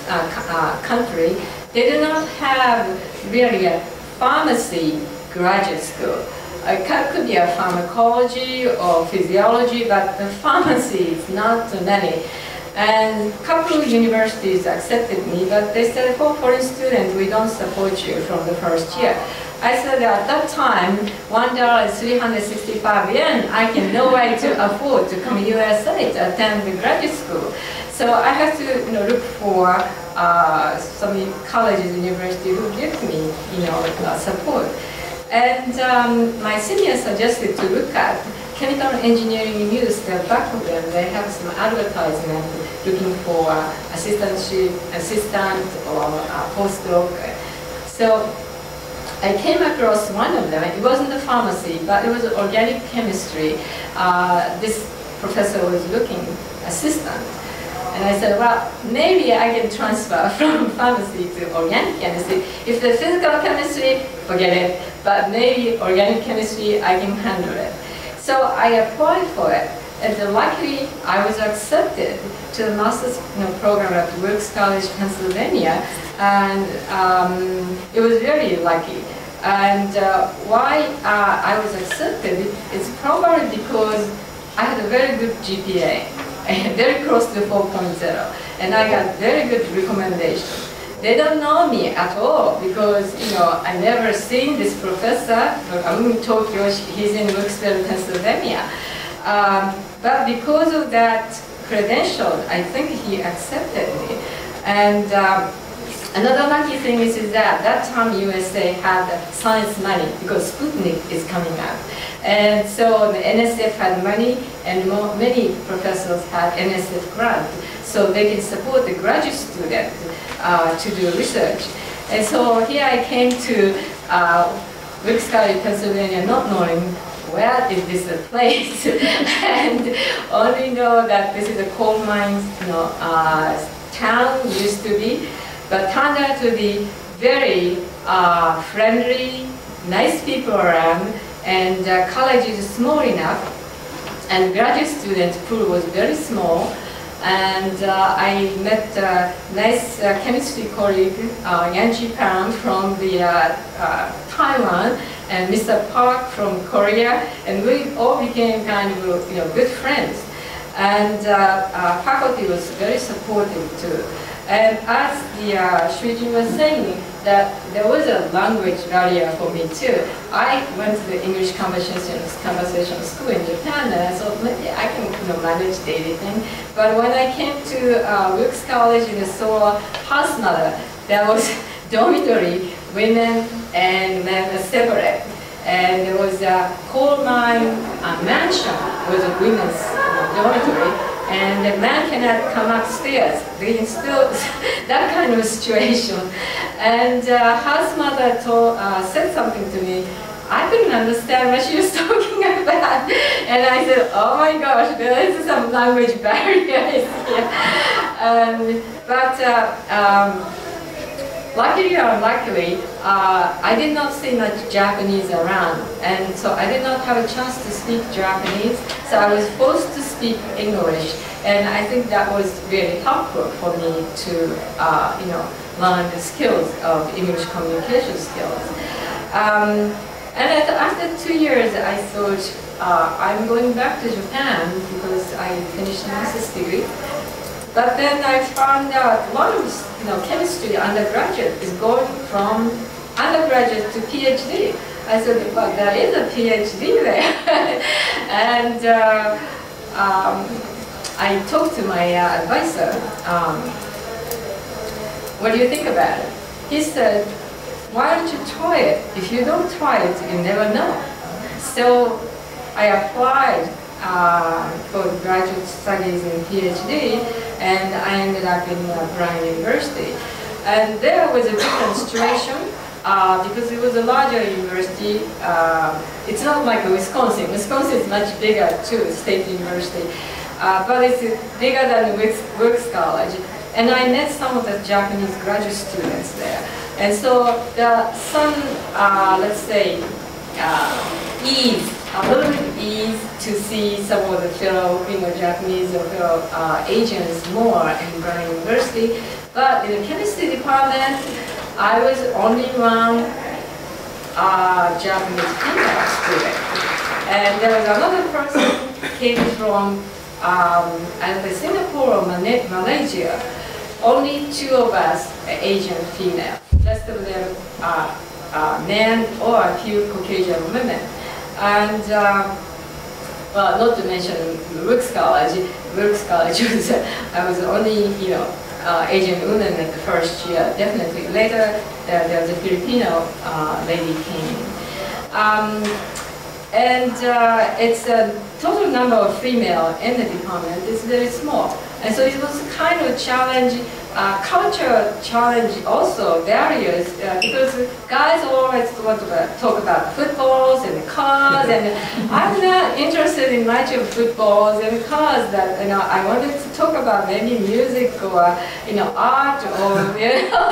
country, they do not have really a pharmacy graduate school. It could be a pharmacology or physiology, but the pharmacy is not too many. And a couple of universities accepted me, but they said, for foreign students, we don't support you from the first year. I said, at that time, ¥1,365, I can no way to afford to come to USA to attend the graduate school. So I have to look for some colleges and universities who give me support. And my senior suggested to look at chemical engineering news. The back of them, they have some advertisement looking for assistant or postdoc. So I came across one of them. It wasn't a pharmacy, but it was organic chemistry. This professor was looking assistant. And I said, well, maybe I can transfer from pharmacy to organic chemistry. If the physical chemistry, forget it. But maybe organic chemistry, I can handle it. So I applied for it. And luckily, I was accepted to the master's program at Wilkes College, Pennsylvania. And it was very lucky. And why I was accepted is probably because I had a very good GPA. Very close to 4.0, and I got very good recommendation. they don't know me at all because, you know, I never seen this professor. I'm in Tokyo, he's in Wilkes-Barre, Pennsylvania. But because of that credential, I think he accepted me. And another lucky thing is that time USA had science money because Sputnik is coming out. And so the NSF had money and many professors had NSF grant. So they can support the graduate student to do research. And so here I came to Wilkes College, Pennsylvania, not knowing where is this a place, and only know that this is a coal mine, you know, town used to be, but turned out to be very friendly, nice people around, and college is small enough, and graduate student pool was very small, and I met a nice chemistry colleague, Yanji Pan from the Taiwan, and Mr. Park from Korea, and we all became kind of, you know, good friends. And faculty was very supportive too. And as the Shuijin was saying, that there was a language barrier for me too. I went to the English conversation school in Japan, and I thought maybe I can, you know, manage everything. But when I came to Wilkes College and saw house mother, there was dormitory, women and men separate. And there was a coal mine mansion with a women's dormitory, and the man cannot come upstairs. They instilled that kind of situation. And house mother told, said something to me. I couldn't understand what she was talking about. And I said, oh my gosh, there is some language barrier. Luckily or unluckily, I did not see much Japanese around, and so I did not have a chance to speak Japanese, so I was forced to speak English, and I think that was really helpful for me to you know, learn the skills of English communication skills. And after 2 years, I thought, I'm going back to Japan because I finished my master's degree. But then I found out a lot of, you know, chemistry undergraduate is going from undergraduate to PhD. I said, well, there is a PhD there. And I talked to my advisor, what do you think about it? He said, why don't you try it? If you don't try it, you never know. So I applied for graduate studies and PhD, and I ended up in Brown University. And there was a different situation because it was a larger university. It's not like Wisconsin. Wisconsin is much bigger too, State University, but it's bigger than Wilkes College. And I met some of the Japanese graduate students there. And so there are some, let's say, ease, a little bit easy to see some of the fellow, you know, Japanese or fellow Asians more in Brown University. But in the chemistry department, I was only one Japanese female student. And there was another person came from either Singapore or Malaysia. Only two of us are Asian female. The rest of them are men or a few Caucasian women. And, well, not to mention Wilkes College. Wilkes College was, I was only, you know, Asian woman at the first year, definitely. Later, there was a Filipino lady came. It's a total number of female in the department is very small. And so it was kind of a challenge, cultural challenge also, various, because guys always want to talk about footballs and cars, and I'm not interested in much of footballs and cars. That, you know, I wanted to talk about maybe music or, you know, art or, you know,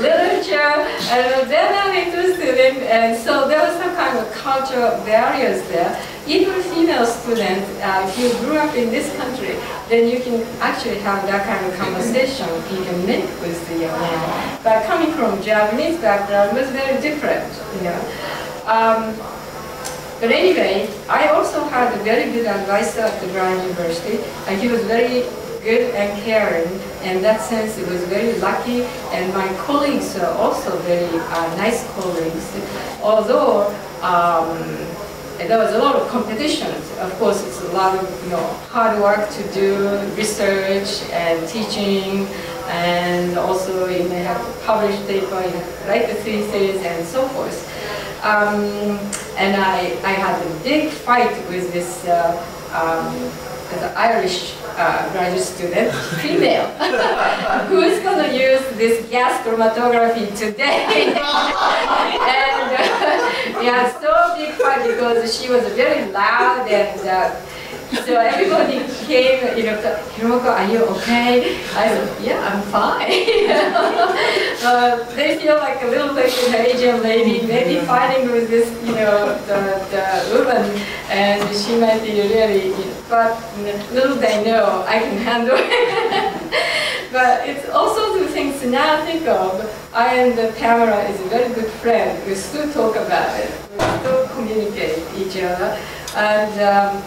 literature, and they're not interested in, and so there was some kind of cultural barriers there. Even female students, if you grew up in this country, then you can actually have that kind of conversation you can make with the young man. But coming from Japanese background was very different, you know. But anyway, I also had a very good advisor at the Brown University, and he was very good and caring, and that sense it was very lucky, and my colleagues are also very nice colleagues, although there was a lot of competition. Of course, it's a lot of hard work to do, research and teaching, and also you may have to publish paper, you have to write the thesis and so forth. And I had a big fight with this Irish graduate student, female, who is going to use this gas chromatography today. And we had so big fight because she was very loud, and so everybody came, Hiroko, are you okay? I said, yeah, I'm fine. They feel like a little bit an Asian lady, maybe fighting with this, the woman, and she might be really, but little they know, I can handle it. But it's also the things now I think of, I and the Tamara is a very good friend. We still talk about it. We still communicate with each other. And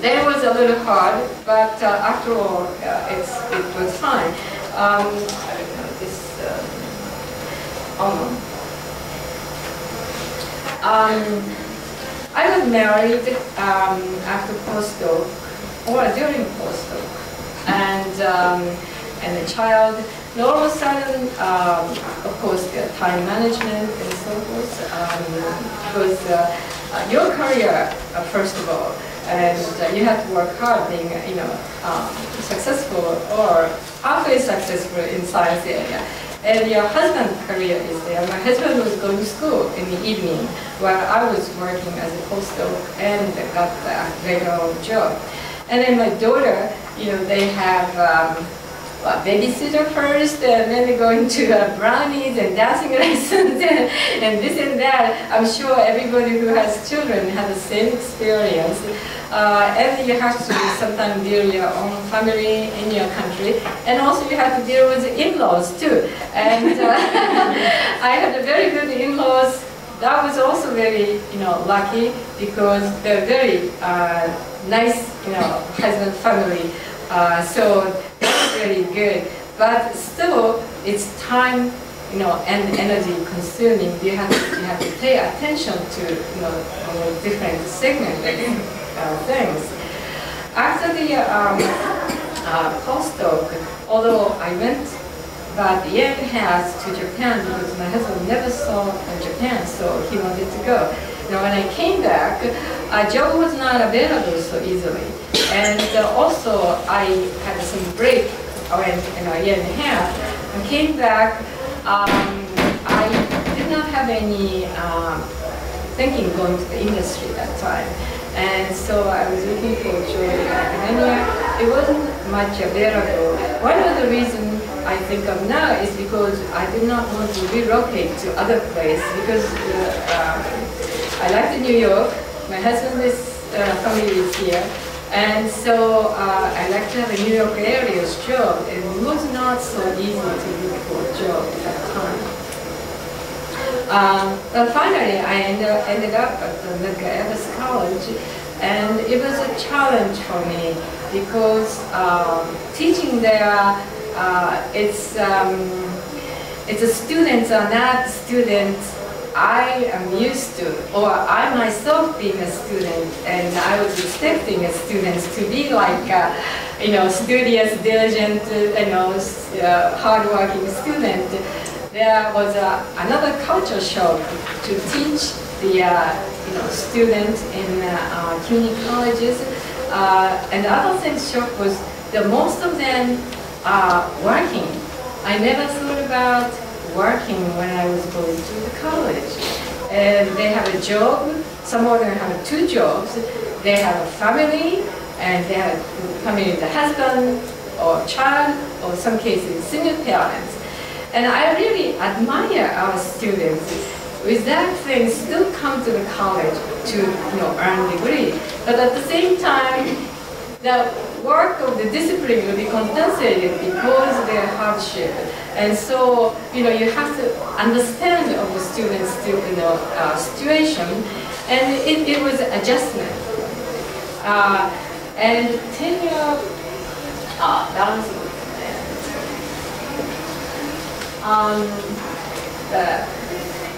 that was a little hard, but after all, it was fine. I don't know, this... I was married after postdoc, or during postdoc, and a child. And all of a sudden, of course, the time management and so forth, because your career, first of all, and you have to work hard being, successful or halfway successful in science area. And your husband's career is there. My husband was going to school in the evening while I was working as a postdoc and got a regular job. And then my daughter, they have a babysitter first, and then they're going to brownies and dancing lessons and this and that. I'm sure everybody who has children has the same experience. And you have to sometimes deal with your own family in your country, and also you have to deal with the in-laws too. And I had a very good in-laws. That was also very, lucky because they're very nice, husband family. So that's really good, but still it's time, and energy consuming. You have to pay attention to, different segments, things. After the postdoc, although I went about a year and a half to Japan because my husband never saw Japan, so he wanted to go. Now, when I came back, a job was not available so easily. And also, I had some break around a year and a half. When I came back, I did not have any thinking going to the industry at that time. And so I was looking for a job in academia. It wasn't much available. One of the reasons I think of now is because I did not want to relocate to other place because I like New York, my husband's family is here, and so I like to have a New York area's job. It was not so easy to look for a job at that time. But finally, I ended up at Wilkes College, and it was a challenge for me because teaching there, it's the students are not students I am used to, or I myself being a student, and I was expecting students to be like, studious, diligent, hardworking student. There was another culture shock to teach the, students in CUNY colleges, and the other thing shock was that most of them are working. I never thought about working when I was going to the college. And they have a job, some of them have two jobs. They have a family, and they have family with a husband or child, or in some cases single parents. And I really admire our students. With that thing, still come to the college to earn a degree. But at the same time, the work of the discipline will be compensated because of their hardship. And so, you have to understand of the students' situation, and it was an adjustment. And tenure balancing there.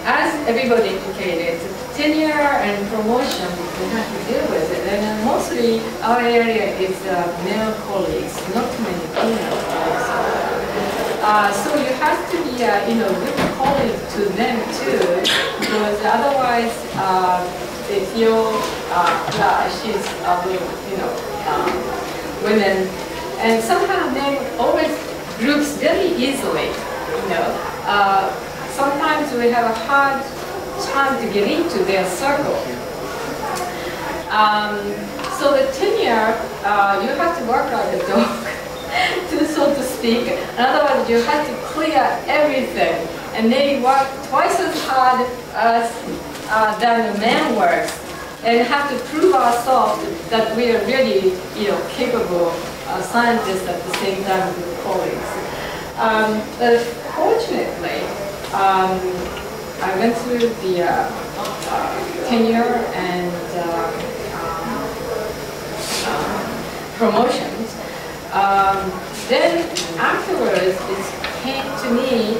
As everybody indicated, tenure and promotion we have to deal with it, and mostly our area is male colleagues, not many female colleagues. So you have to be, a good colleague to them too, because otherwise they feel that she's women, and somehow men always groups very easily. Sometimes we have a hard time to get into their circle. So the tenure, you have to work like a dog, so to speak. In other words, you have to clear everything, and they work twice as hard as than a man works, and have to prove ourselves that we are really, capable scientists at the same time with colleagues. But fortunately, I went through the tenure and promotions. Then afterwards, it came to me,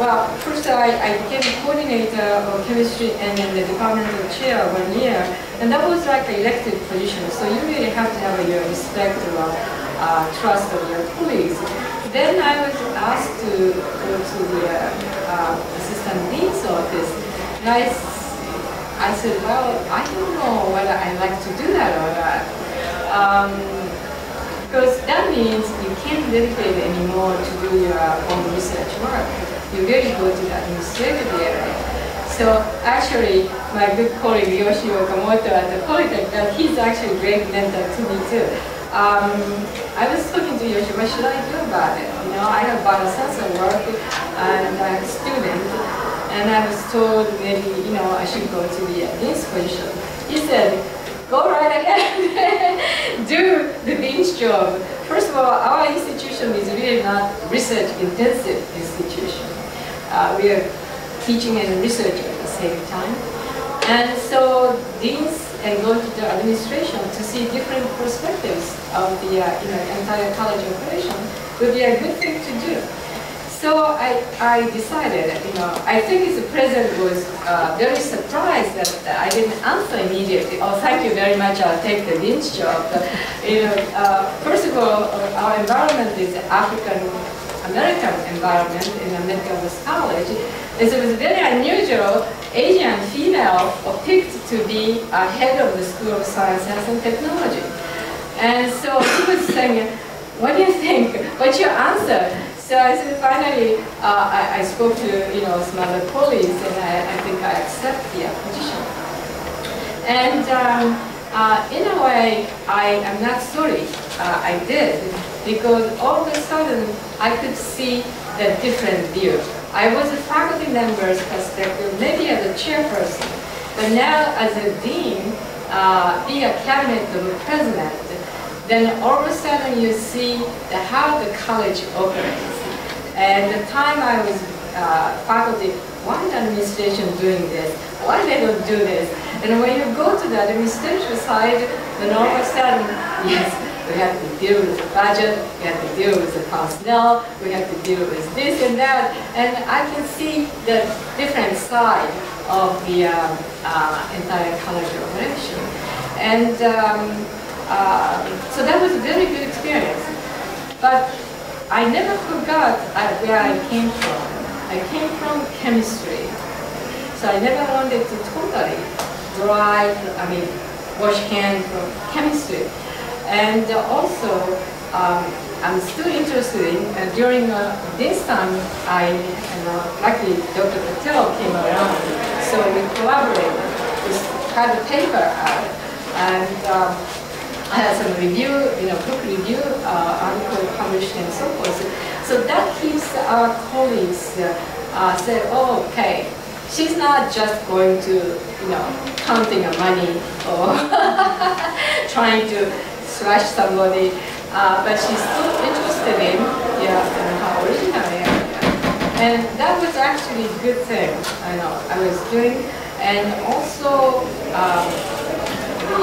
well, first I became coordinator of chemistry and then the departmental chair 1 year, and that was like an elected position, so you really have to have your respect or trust of your colleagues. Then I was asked to go to the assistant dean's office, and I said, well, I don't know whether I like to do that or not, because that means you can't dedicate anymore to do your own research work. You really go to the administrative area. So actually, my good colleague Yoshi Okamoto at the Polytechnic, he's actually a great mentor to me too. I was talking to Yoshi, what should I do about it? I have biosensor work and I'm a student, and I was told maybe, I should go to the dean's position. He said, go right ahead, do the dean's job. First of all, our institution is really not research-intensive institution. We are teaching and researching at the same time. And so deans and go to the administration to see different perspectives of the entire college operation would be a good thing to do. So I decided, I think the president was very surprised that I didn't answer immediately. Oh, thank you very much, I'll take the dean's job. But, first of all, our environment is African American environment in the Methodist College. It was very unusual, Asian female picked to be a head of the School of Science and Technology. And so she was saying, what do you think? What's your answer? So I said, finally, I spoke to some other colleagues, and I think I accept the position. And in a way, I am not sorry I did, because all of a sudden, I could see the different view. I was a faculty member's perspective, maybe as a chairperson, but now as a dean, be a cabinet of the president, then all of a sudden you see how the college operates. And the time I was faculty, why is the administration doing this? Why they don't do this? And when you go to the administration side, then all of a sudden, yes, we have to deal with the budget, we have to deal with the personnel, we have to deal with this and that. And I can see the different side of the entire college operation. And so that was a very good experience. But I never forgot where I came from. I came from chemistry. So I never wanted to totally wash hands from chemistry. And also, I'm still interested in, during this time, luckily Dr. Patel came around, so we collaborated, we had the paper out, and I had some review, book review, article published and so forth. So that keeps our colleagues say, oh, okay, she's not just going to, counting her money or trying to slash somebody, but she's still interested in how original I am. And that was actually a good thing I was doing. And also, the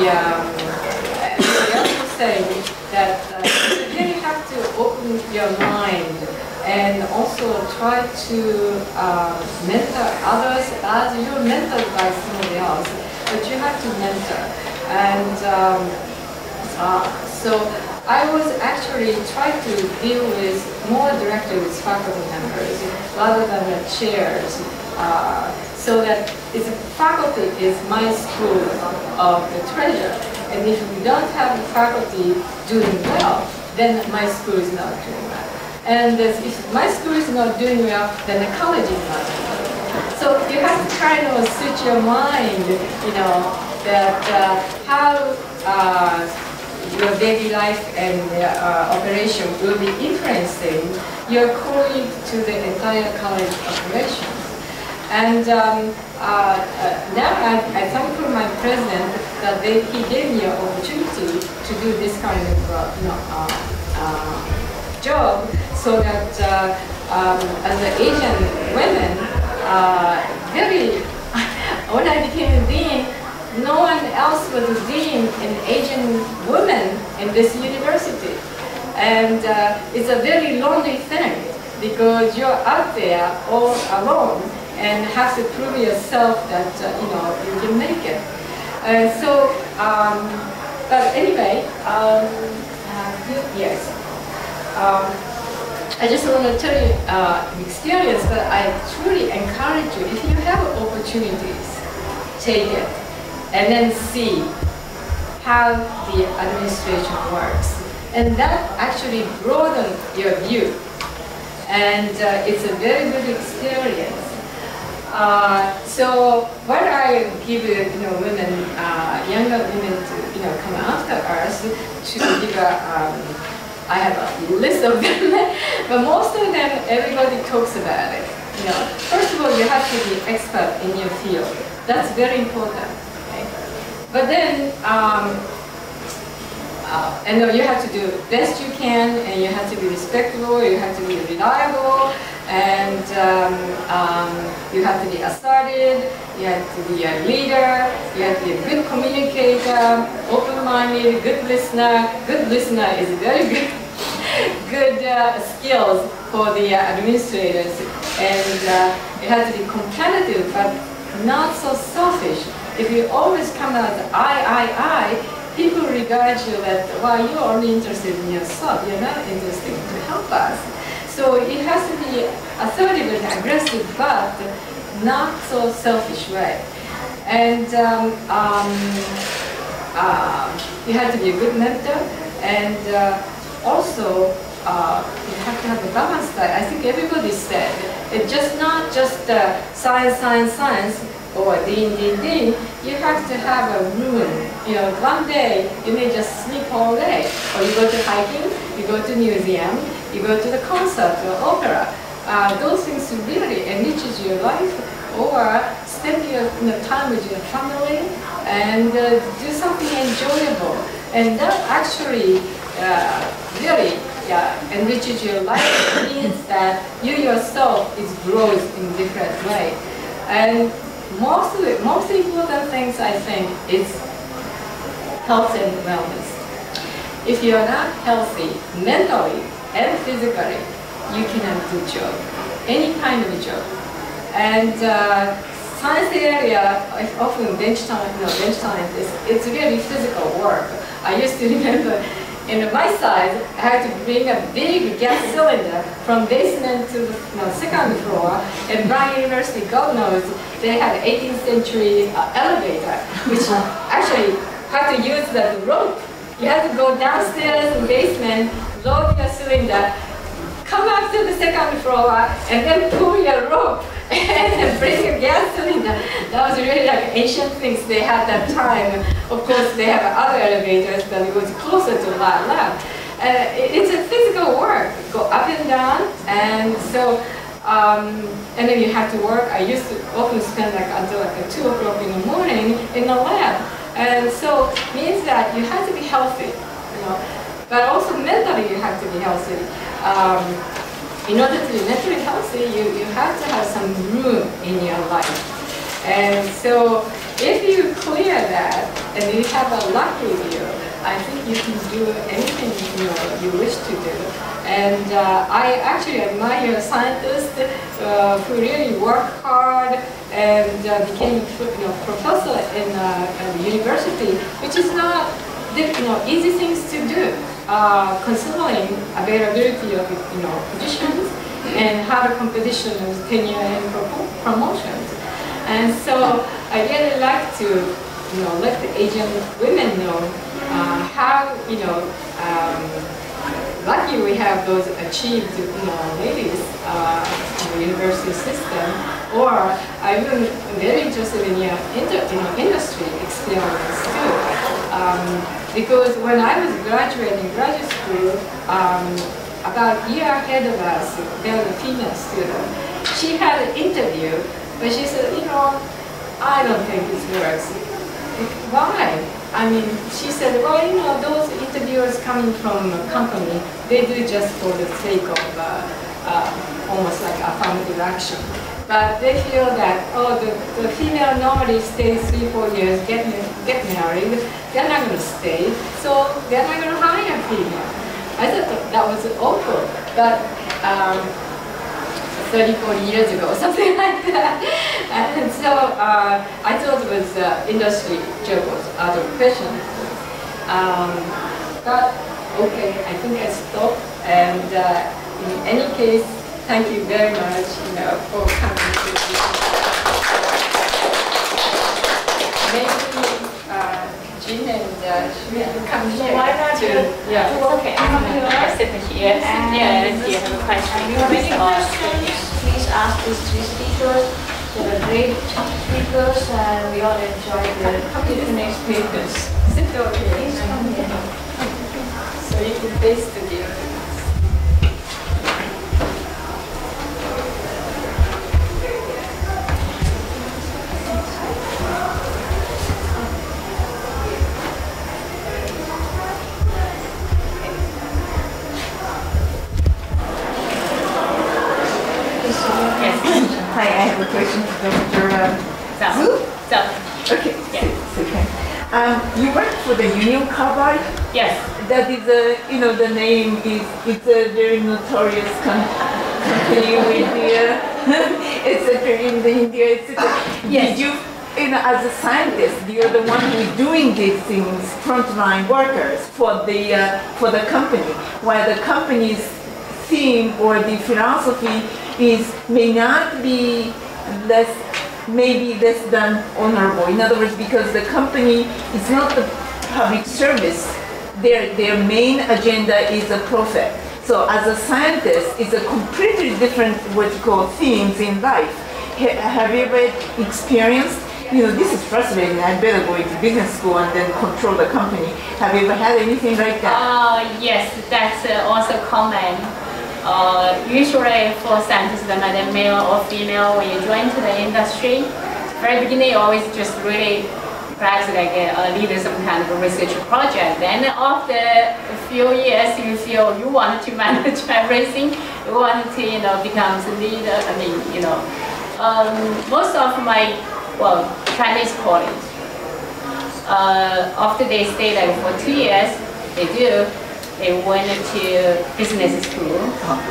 also try to mentor others as you were mentored by somebody else, but you have to mentor. And so I was actually trying to deal with more directly with faculty members rather than the chairs, so that it's faculty is my school of the treasure. And if we don't have the faculty doing well, then my school is not doing well. And if my school is not doing well, then the college is not doing well. So you have to kind of switch your mind, you know, that how your daily life and operation will be influencing your colleague to the entire college operation. And now I thank for my president that he gave me an opportunity to do this kind of job, so that as an Asian woman, when I became a dean, no one else was a dean, an Asian woman in this university. And it's a very lonely thing, because you're out there all alone and have to prove yourself that you know, you can make it. But anyway, yes. I just want to tell you an experience that I truly encourage you. If you have opportunities, take it and then see how the administration works. And that actually broadens your view. And it's a very good experience. So what I give women, younger women to come after us, to give a, I have a list of them, but most of them everybody talks about it. First of all, you have to be expert in your field. That's very important. Okay? But then, and you have to do best you can, and you have to be respectable, you have to be reliable, and you have to be assertive, you have to be a leader, you have to be a good communicator, open-minded, good listener is very good, skills for the administrators, and you have to be competitive but not so selfish. If you always come out I, people regard you that, well, you're only interested in yourself, you're not interested to help us. So it has to be assertive and aggressive, but not so selfish way. And you have to be a good mentor, and also you have to have a balanced diet. I think everybody said, it's just not just science, science, or dean, you have to have a room. One day you may just sleep all day, or you go to hiking, you go to museum, you go to the concert or opera. Those things really enriches your life, or spend your time with your family and do something enjoyable. And that actually really enriches your life. It means that you yourself is grows in different way. And most important things, I think, is health and wellness. If you are not healthy mentally and physically, you cannot do job, any kind of job. And science area, often bench scientists, it's really physical work. I used to remember, in my side, I had to bring a big gas cylinder from basement to the second floor. And Brown University, God knows, they had 18th century elevator, which actually had to use the rope. You had to go downstairs in the basement, load your cylinder, come up to the second floor, and then pull your rope and bring your gas cylinder. That was really like ancient things they had that time. Of course, they have other elevators, but it was closer to my lab. It's a physical work. Go up and down, and so, and then you have to work. I used to often spend until 2 o'clock in the morning in the lab, and so it means that you have to be healthy, but also mentally you have to be healthy. In order to be mentally healthy, you have to have some room in your life. And so if you clear that, and you have a luck with you, I think you can do anything you wish to do. And I actually admire scientists who really work hard and became professor in a university, which is not easy things to do, considering availability of positions and harder competition of tenure and promotions. And so I really like to let the Asian women know how lucky we have those achieved ladies in the university system. Or I've been very interested in industry experience too, because when I was graduating graduate school, about a year ahead of us, there was a female student. She had an interview, but she said, I don't think this works. Why? I mean, she said, well, those interviewers coming from a company, they do just for the sake of almost like affirmative action. But they feel that, oh, the female normally stays 3 or 4 years, get married, they're not going to stay, so they're not going to hire a female. I thought that was awful. But 30 or 40 years ago, something like that. And so I thought it was industry jokes out of question. But okay, I think I stopped. And in any case, thank you very much, for coming to this. Maybe Jin and Shuya come here. Why not to? Yeah. Okay. I'm sitting here. And let's hear the question. If you have any questions, please ask these three speakers. They were great speakers, and we all enjoyed their different speakers. Is it okay? Please come here. So you can face the audience. Hi, I have a question for Dr. Zhao. Okay, yes. Okay. You work for the Union Carbide? Yes. That is a, the name is, it's a very notorious company with India, etc. In the India, etc. Yes. Did you, as a scientist, you're the one who is doing these things, frontline workers for the company, while the company's theme or the philosophy is may not be less, maybe less than honorable. In other words, because the company is not the public service, their main agenda is a profit. So as a scientist, it's a completely different what you call themes in life. Have you ever experienced, this is frustrating, I better go into business school and then control the company. Have you ever had anything like that? Yes, that's also common. Usually for scientists, whether male or female, when you join to the industry, very beginning you always just really perhaps like lead some kind of a research project. Then after a few years, you feel you want to manage everything, you want to become the leader. I mean, most of my Chinese colleagues, after they stay like for 2 years, they went to business school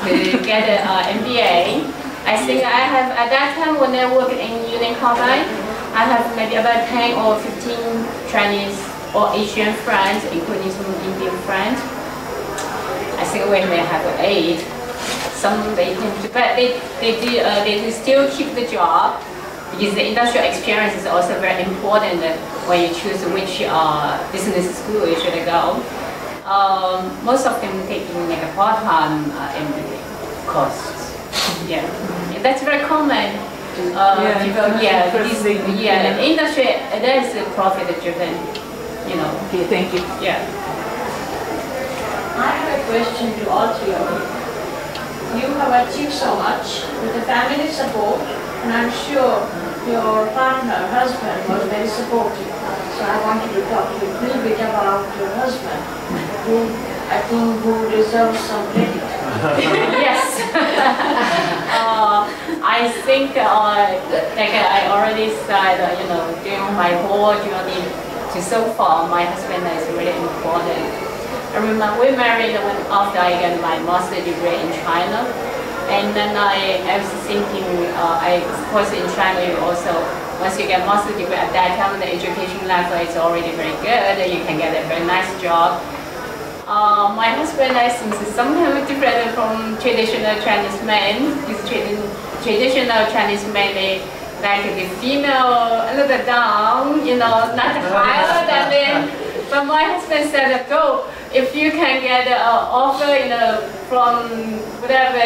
to get an MBA. I think I have, at that time when I worked in Union Carbide, I have maybe about 10 or 15 Chinese or Asian friends, including some Indian friends. I think we may have 8. Some they came to, but they still keep the job because the industrial experience is also very important when you choose which business school you should go. Most of them taking like a part-time MBA course. Yeah, and that's very common. The industry that is profit-driven. Okay, thank you. Yeah. I have a question to all three of you. You have achieved so much with the family support, and I'm sure your partner, husband, was very supportive. So I wanted to talk to you a little bit about your husband. I think who deserves some credit. Yes. I think like I already said, during my whole journey because so far my husband is really important. I remember we married after I got my master's degree in China, and then I was thinking, of course in China you also, once you get master's degree at that time, the education level is already very good, and you can get a very nice job. My husband, I think, is sometimes different from traditional Chinese men. Because traditional Chinese men, they like the female a little down, you know, not higher than men. But my husband said, "Go, if you can get an offer, you know, from whatever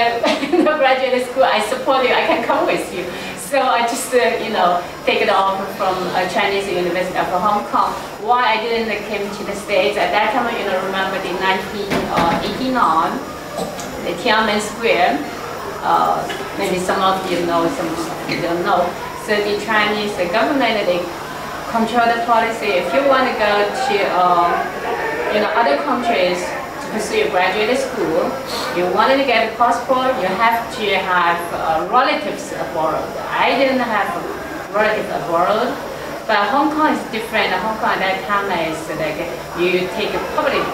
graduate school, I support you. I can come with you." So I just, you know, take the offer from Chinese University of Hong Kong. Why I didn't came to the States at that time, you know, remember the 1989, the Tiananmen Square. Maybe some of you know, some of you don't know. So the Chinese government, they control the policy. If you want to go to, you know, other countries to pursue a graduate school, you wanted to get a passport, you have to have relatives abroad. I didn't have relatives abroad, but Hong Kong is different. Hong Kong at that time is like you take a public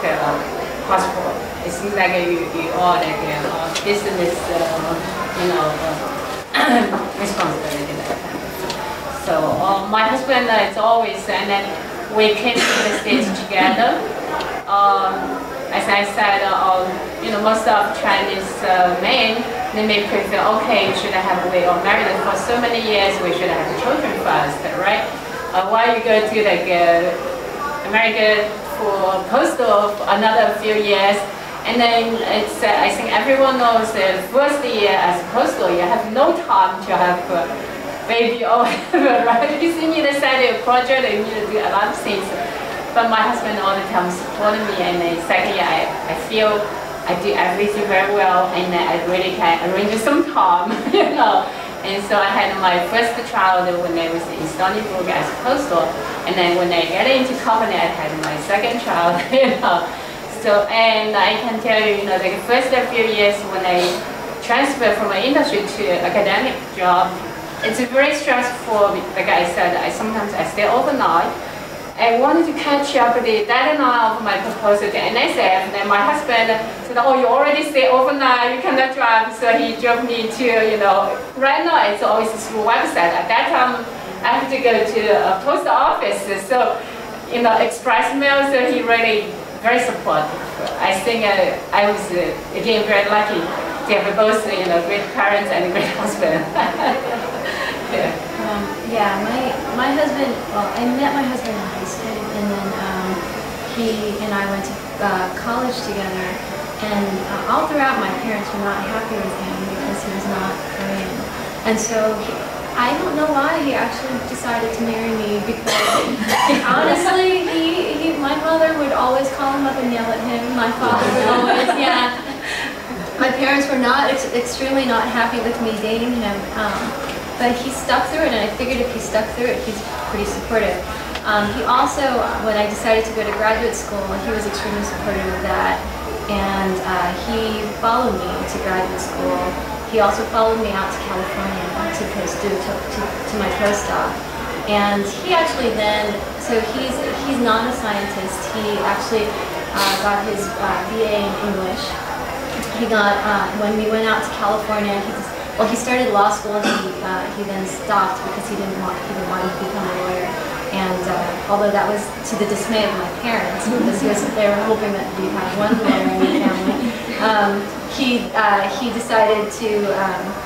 passport. It seems like you are like business, you know, responsibility at that time. So my husband is always, and then we came to the States together. As I said, you know, most of Chinese men, they may prefer, okay, we are married for so many years, we should have children first, right? Why you go to like America for postdoc another few years, and then it's I think everyone knows the first year as postdoc you have no time to have baby or whatever, right? Because you need to start a project, you need to do a lot of things. But my husband all the time supported me, and then secondly, I feel I do everything very well, and I really can arrange some time, you know. And so I had my first child when I was in Stony Brook as a postdoc, and then when I got into company, I had my second child, you know. So, and I can tell you, you know, the first few years when I transferred from my industry to academic job, it's very stressful. Like I said, sometimes I stay overnight. I wanted to catch up the deadline of my proposal to NSF, and then my husband said, "Oh, you already stay overnight, you cannot drive," so he drove me to, you know, right now it's always through website. At that time, I have to go to a post office, so, you know, express mail, so he really very supportive. I think I was, again, very lucky to have both, you know, great parents and a great husband. Yeah. Yeah, my husband, well, I met my husband in high school, and then he and I went to college together, and all throughout my parents were not happy with him because he was not Korean. And so I don't know why he actually decided to marry me, because honestly, my mother would always call him up and yell at him, my father would always, yeah. My parents were not extremely not happy with me dating him. But he stuck through it, and I figured if he stuck through it, he's pretty supportive. He also, when I decided to go to graduate school, he was extremely supportive of that, and he followed me to graduate school. He also followed me out to California to my postdoc, and he actually then, so he's not a scientist. He actually got his BA in English. He got when we went out to California. Well, he started law school, and he then stopped because he didn't want to become a lawyer. And although that was to the dismay of my parents, because they were hoping that we'd have one lawyer in the family, he decided to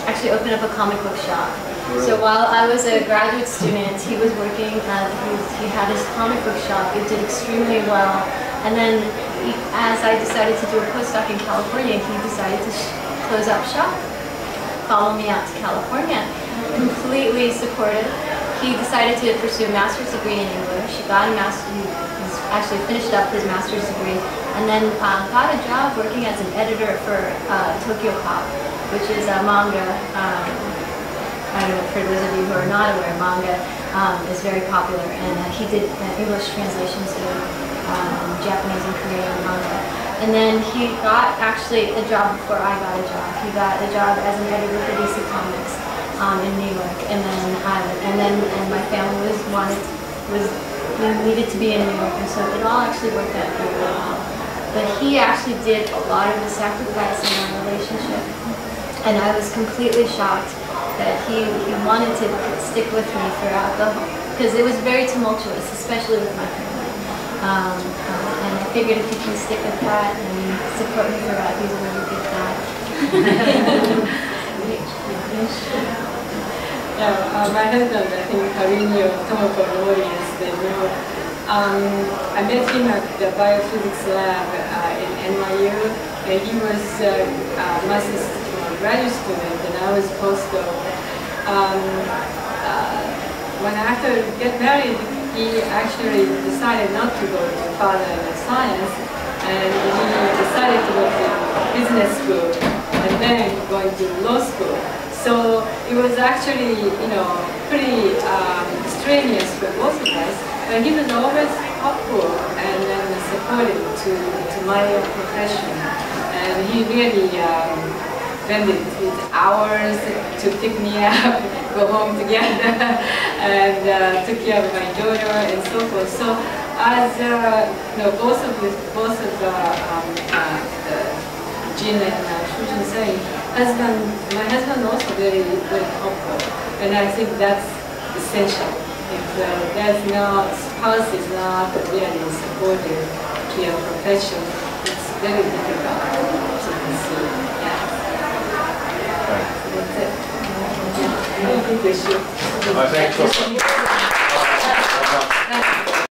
actually open up a comic book shop. So while I was a graduate student, he was working. He had his comic book shop. It did extremely well. And then, as I decided to do a postdoc in California, he decided to close up shop. Follow me out to California, completely supportive. He decided to pursue a master's degree in English. He got a master's, he actually finished up his master's degree, and then got a job working as an editor for Tokyo Pop, which is a manga. I don't know, for those of you who are not aware, manga is very popular, and he did English translations of Japanese and Korean manga. And then he got actually a job before I got a job. He got a job as an editor for DC Comics in New York, and then my family was needed to be in New York, and so it all actually worked out very well. But he actually did a lot of the sacrifice in our relationship, and I was completely shocked that he wanted to stick with me throughout the whole, because it was very tumultuous, especially with my family. And I figured if he can stick with that and support me throughout, he's really good at that. My husband, I think Harini or some of our lawyers, they know. I met him at the biophysics lab in NYU, and he was a master's graduate student, and I was postdoc. When I had to get married, he actually decided not to go to further science, and he decided to go to business school, and then going to law school. So it was actually, you know, pretty strenuous for both of us, but he was always helpful and then supportive to my profession. And he really spending his hours to pick me up, go home together, and took care of my daughter and so forth. So, as you know, both of Jin and Zhijun say, my husband also very, very helpful, and I think that's essential. If there's no spouse is not really supportive to your profession, it's very difficult to pursue. Thank you.